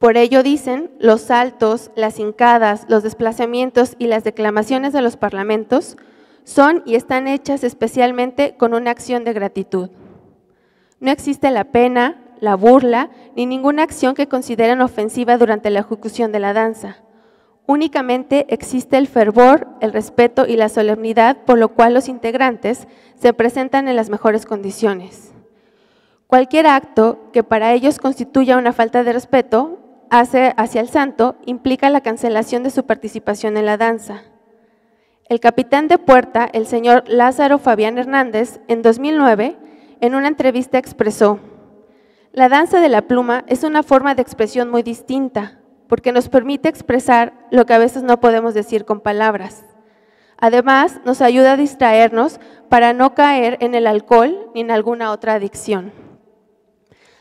Por ello dicen, los saltos, las hincadas, los desplazamientos y las declamaciones de los parlamentos son y están hechas especialmente con una acción de gratitud. No existe la pena, la burla, ni ninguna acción que consideren ofensiva durante la ejecución de la danza. Únicamente existe el fervor, el respeto y la solemnidad, por lo cual los integrantes se presentan en las mejores condiciones. Cualquier acto que para ellos constituya una falta de respeto hacia el santo implica la cancelación de su participación en la danza. El capitán de puerta, el señor Lázaro Fabián Hernández, en dos mil nueve, en una entrevista expresó: la danza de la pluma es una forma de expresión muy distinta, porque nos permite expresar lo que a veces no podemos decir con palabras. Además, nos ayuda a distraernos para no caer en el alcohol ni en alguna otra adicción.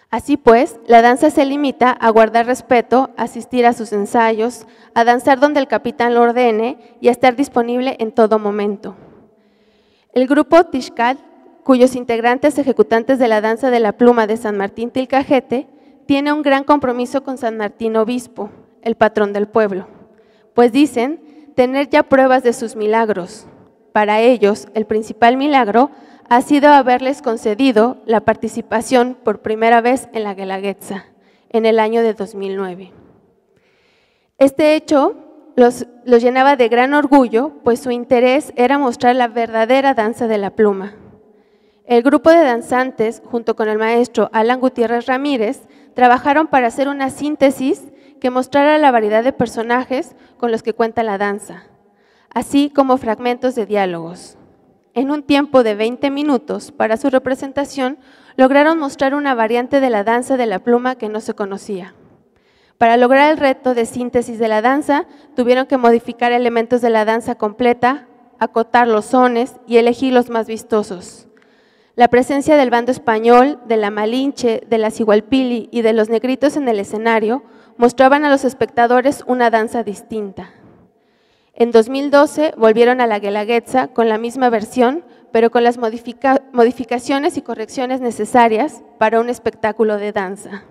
Así pues, la danza se limita a guardar respeto, a asistir a sus ensayos, a danzar donde el capitán lo ordene y a estar disponible en todo momento. El grupo Tixcal, cuyos integrantes ejecutantes de la danza de la pluma de San Martín Tilcajete, tiene un gran compromiso con San Martín Obispo, el patrón del pueblo, pues dicen tener ya pruebas de sus milagros. Para ellos, el principal milagro ha sido haberles concedido la participación por primera vez en la Guelaguetza, en el año de dos mil nueve. Este hecho los, los llenaba de gran orgullo, pues su interés era mostrar la verdadera danza de la pluma. El grupo de danzantes, junto con el maestro Alan Gutiérrez Ramírez, trabajaron para hacer una síntesis que mostrara la variedad de personajes con los que cuenta la danza, así como fragmentos de diálogos. En un tiempo de veinte minutos para su representación, lograron mostrar una variante de la danza de la pluma que no se conocía. Para lograr el reto de síntesis de la danza, tuvieron que modificar elementos de la danza completa, acotar los sones y elegir los más vistosos. La presencia del bando español, de la malinche, de la cigualpili y de los negritos en el escenario mostraban a los espectadores una danza distinta. En dos mil doce volvieron a la Guelaguetza con la misma versión, pero con las modifica- modificaciones y correcciones necesarias para un espectáculo de danza.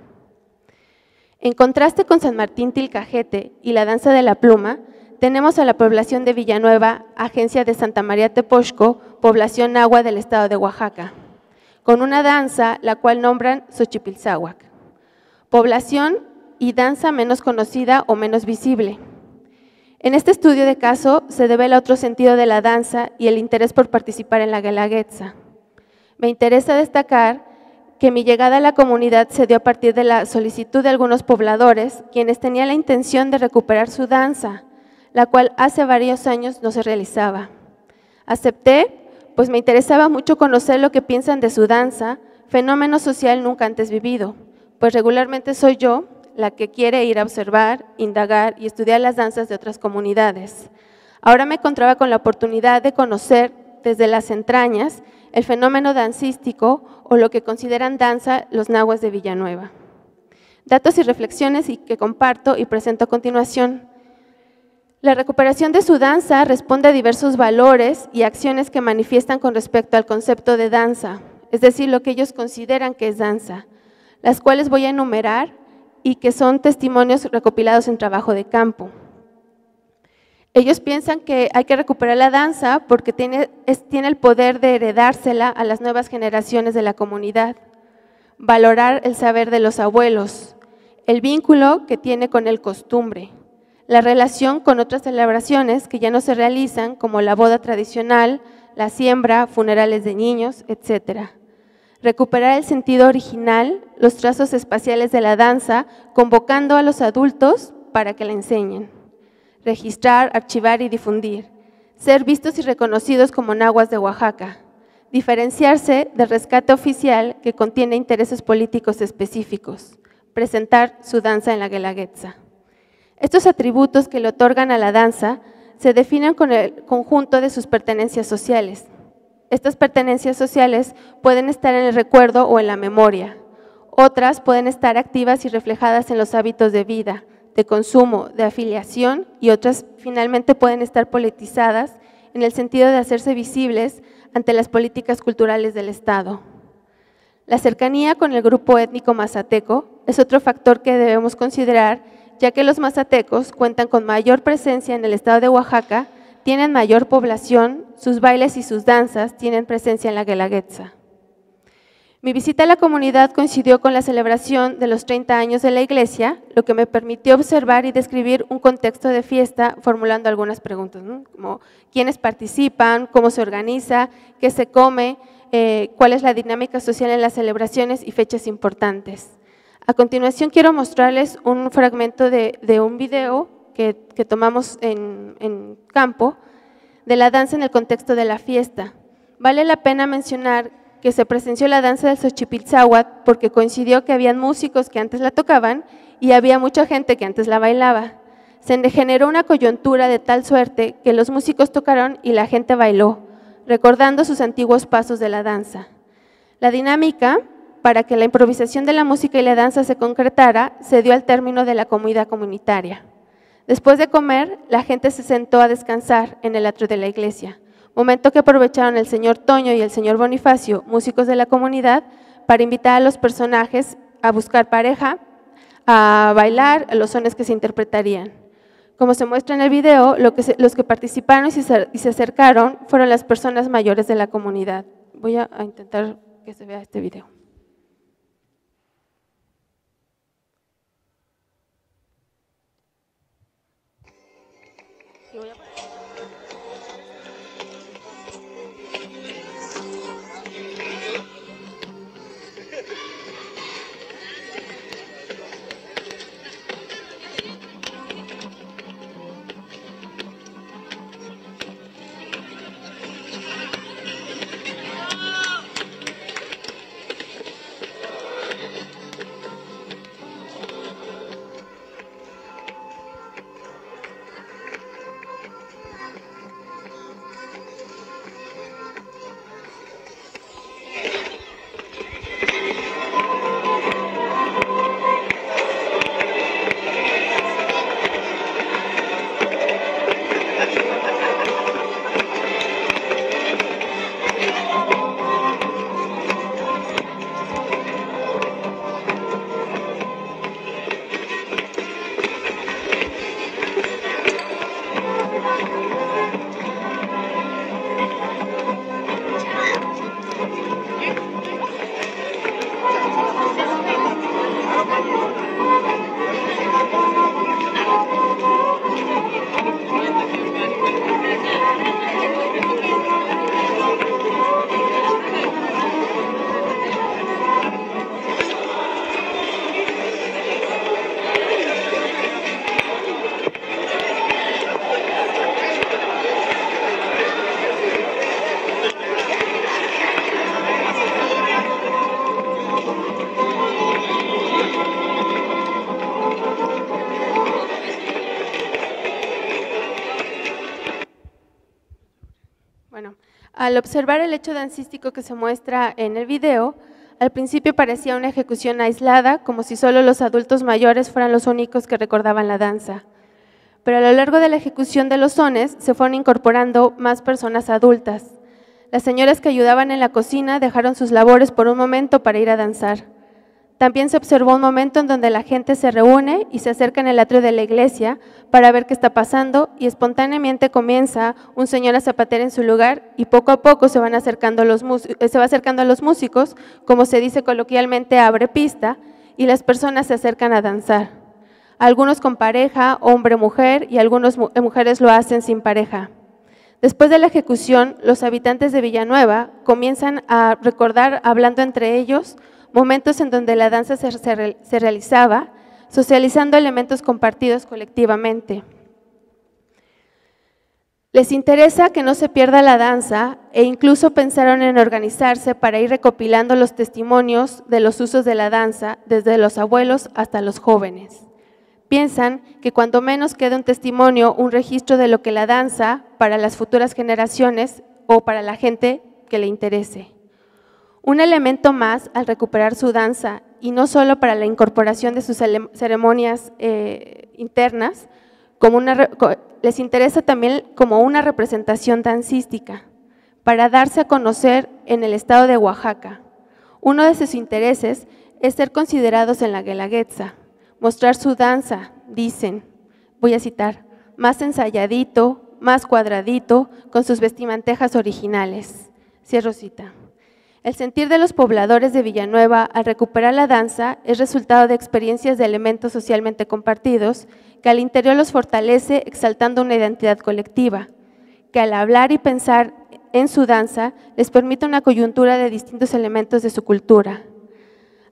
En contraste con San Martín Tilcajete y la danza de la pluma, tenemos a la población de Villanueva, agencia de Santa María Tepoxco, población náhuatl del estado de Oaxaca, con una danza la cual nombran Xochipilzahuac, población y danza menos conocida o menos visible. En este estudio de caso se devela otro sentido de la danza y el interés por participar en la Guelaguetza. Me interesa destacar que mi llegada a la comunidad se dio a partir de la solicitud de algunos pobladores, quienes tenían la intención de recuperar su danza, la cual hace varios años no se realizaba. Acepté, pues me interesaba mucho conocer lo que piensan de su danza, fenómeno social nunca antes vivido, pues regularmente soy yo la que quiere ir a observar, indagar y estudiar las danzas de otras comunidades. Ahora me encontraba con la oportunidad de conocer desde las entrañas el fenómeno dancístico o lo que consideran danza los nahuas de Villanueva. Datos y reflexiones que comparto y presento a continuación. La recuperación de su danza responde a diversos valores y acciones que manifiestan con respecto al concepto de danza, es decir, lo que ellos consideran que es danza, las cuales voy a enumerar y que son testimonios recopilados en trabajo de campo. Ellos piensan que hay que recuperar la danza porque tiene, es, tiene el poder de heredársela a las nuevas generaciones de la comunidad, valorar el saber de los abuelos, el vínculo que tiene con el costumbre, la relación con otras celebraciones que ya no se realizan como la boda tradicional, la siembra, funerales de niños, etcétera. Recuperar el sentido original, los trazos espaciales de la danza, convocando a los adultos para que la enseñen. Registrar, archivar y difundir. Ser vistos y reconocidos como nahuas de Oaxaca. Diferenciarse del rescate oficial que contiene intereses políticos específicos. Presentar su danza en la Guelaguetza. Estos atributos que le otorgan a la danza se definen con el conjunto de sus pertenencias sociales. Estas pertenencias sociales pueden estar en el recuerdo o en la memoria. Otras pueden estar activas y reflejadas en los hábitos de vida, de consumo, de afiliación, y otras finalmente pueden estar politizadas en el sentido de hacerse visibles ante las políticas culturales del Estado. La cercanía con el grupo étnico mazateco es otro factor que debemos considerar, ya que los mazatecos cuentan con mayor presencia en el Estado de Oaxaca, tienen mayor población, sus bailes y sus danzas tienen presencia en la Guelaguetza. Mi visita a la comunidad coincidió con la celebración de los treinta años de la iglesia, lo que me permitió observar y describir un contexto de fiesta, formulando algunas preguntas, ¿no? Como quiénes participan, cómo se organiza, qué se come, eh, cuál es la dinámica social en las celebraciones y fechas importantes. A continuación quiero mostrarles un fragmento de, de un video Que, que tomamos en, en campo, de la danza en el contexto de la fiesta. Vale la pena mencionar que se presenció la danza del Xochipiltzahuatl porque coincidió que habían músicos que antes la tocaban y había mucha gente que antes la bailaba. Se generó una coyuntura de tal suerte que los músicos tocaron y la gente bailó, recordando sus antiguos pasos de la danza. La dinámica para que la improvisación de la música y la danza se concretara se dio al término de la comida comunitaria. Después de comer, la gente se sentó a descansar en el atrio de la iglesia, momento que aprovecharon el señor Toño y el señor Bonifacio, músicos de la comunidad, para invitar a los personajes a buscar pareja, a bailar los sones que se interpretarían. Como se muestra en el video, lo que se, los que participaron y se, y se acercaron fueron las personas mayores de la comunidad. Voy a, a intentar que se vea este video. Al observar el hecho dancístico que se muestra en el video, al principio parecía una ejecución aislada, como si solo los adultos mayores fueran los únicos que recordaban la danza. Pero a lo largo de la ejecución de los sones se fueron incorporando más personas adultas. Las señoras que ayudaban en la cocina dejaron sus labores por un momento para ir a danzar. También se observó un momento en donde la gente se reúne y se acerca en el atrio de la iglesia para ver qué está pasando y espontáneamente comienza un señor a zapatear en su lugar y poco a poco se, van acercando los se va acercando a los músicos, como se dice coloquialmente abre pista, y las personas se acercan a danzar. Algunos con pareja, hombre-mujer, y algunas mu mujeres lo hacen sin pareja. Después de la ejecución, los habitantes de Villanueva comienzan a recordar, hablando entre ellos, momentos en donde la danza se, se, se realizaba, socializando elementos compartidos colectivamente. Les interesa que no se pierda la danza e incluso pensaron en organizarse para ir recopilando los testimonios de los usos de la danza, desde los abuelos hasta los jóvenes. Piensan que cuando menos quede un testimonio, un registro de lo que la danza para las futuras generaciones o para la gente que le interese. Un elemento más al recuperar su danza, y no solo para la incorporación de sus ceremonias eh, internas, como una, les interesa también como una representación dancística, para darse a conocer en el estado de Oaxaca. Uno de sus intereses es ser considerados en la Guelaguetza, mostrar su danza, dicen, voy a citar, más ensayadito, más cuadradito, con sus vestimentejas originales. Cierro cita. El sentir de los pobladores de Villanueva al recuperar la danza es resultado de experiencias de elementos socialmente compartidos que al interior los fortalece, exaltando una identidad colectiva, que al hablar y pensar en su danza les permite una coyuntura de distintos elementos de su cultura.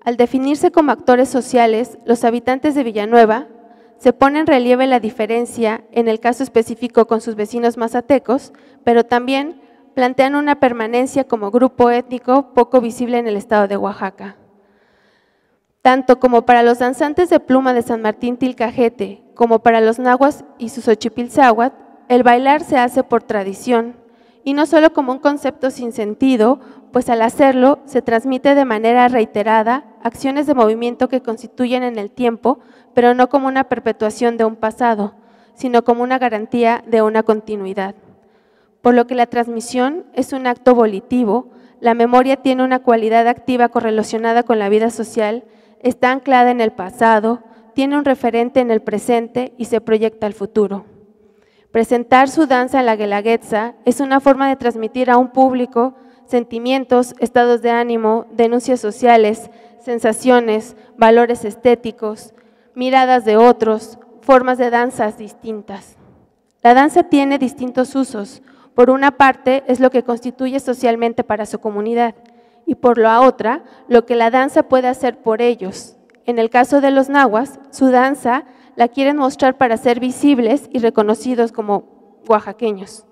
Al definirse como actores sociales, los habitantes de Villanueva se pone en relieve la diferencia, en el caso específico con sus vecinos mazatecos, pero también plantean una permanencia como grupo étnico poco visible en el estado de Oaxaca. Tanto como para los danzantes de pluma de San Martín Tilcajete, como para los nahuas y sus xochipilzáhuatl, el bailar se hace por tradición, y no solo como un concepto sin sentido, pues al hacerlo se transmite de manera reiterada acciones de movimiento que constituyen en el tiempo, pero no como una perpetuación de un pasado, sino como una garantía de una continuidad. Por lo que la transmisión es un acto volitivo, la memoria tiene una cualidad activa correlacionada con la vida social, está anclada en el pasado, tiene un referente en el presente y se proyecta al futuro. Presentar su danza en la Guelaguetza es una forma de transmitir a un público sentimientos, estados de ánimo, denuncias sociales, sensaciones, valores estéticos, miradas de otros, formas de danzas distintas. La danza tiene distintos usos. Por una parte, es lo que constituye socialmente para su comunidad, y por la otra, lo que la danza puede hacer por ellos. En el caso de los nahuas, su danza la quieren mostrar para ser visibles y reconocidos como oaxaqueños.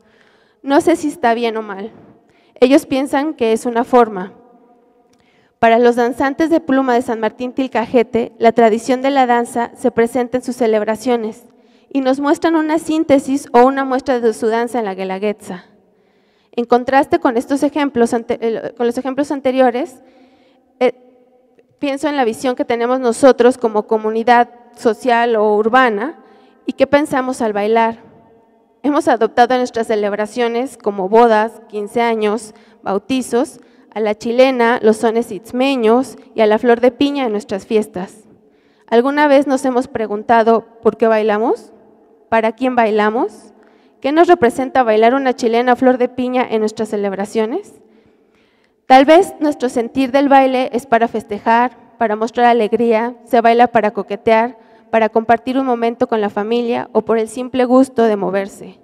No sé si está bien o mal. Ellos piensan que es una forma. Para los danzantes de pluma de San Martín Tilcajete, la tradición de la danza se presenta en sus celebraciones, y nos muestran una síntesis o una muestra de su danza en la Guelaguetza. En contraste con, estos ejemplos ante, con los ejemplos anteriores, eh, pienso en la visión que tenemos nosotros como comunidad social o urbana y qué pensamos al bailar. Hemos adoptado en nuestras celebraciones como bodas, quince años, bautizos, a la chilena, los sones istmeños y a la flor de piña en nuestras fiestas. ¿Alguna vez nos hemos preguntado por qué bailamos? ¿Para quién bailamos? ¿Qué nos representa bailar una chilena flor de piña en nuestras celebraciones? Tal vez nuestro sentir del baile es para festejar, para mostrar alegría, se baila para coquetear, para compartir un momento con la familia o por el simple gusto de moverse.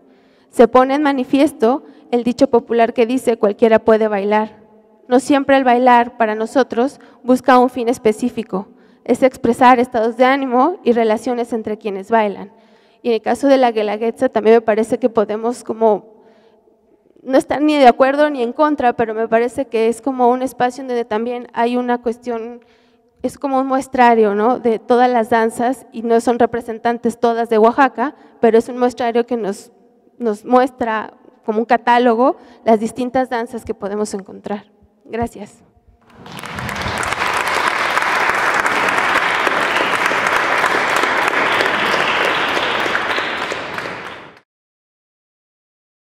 Se pone en manifiesto el dicho popular que dice cualquiera puede bailar. No siempre el bailar para nosotros busca un fin específico, es expresar estados de ánimo y relaciones entre quienes bailan. Y en el caso de la Guelaguetza también me parece que podemos como, no estar ni de acuerdo ni en contra, pero me parece que es como un espacio en donde también hay una cuestión, es como un muestrario, ¿no?, de todas las danzas, y no son representantes todas de Oaxaca, pero es un muestrario que nos, nos muestra como un catálogo las distintas danzas que podemos encontrar. Gracias.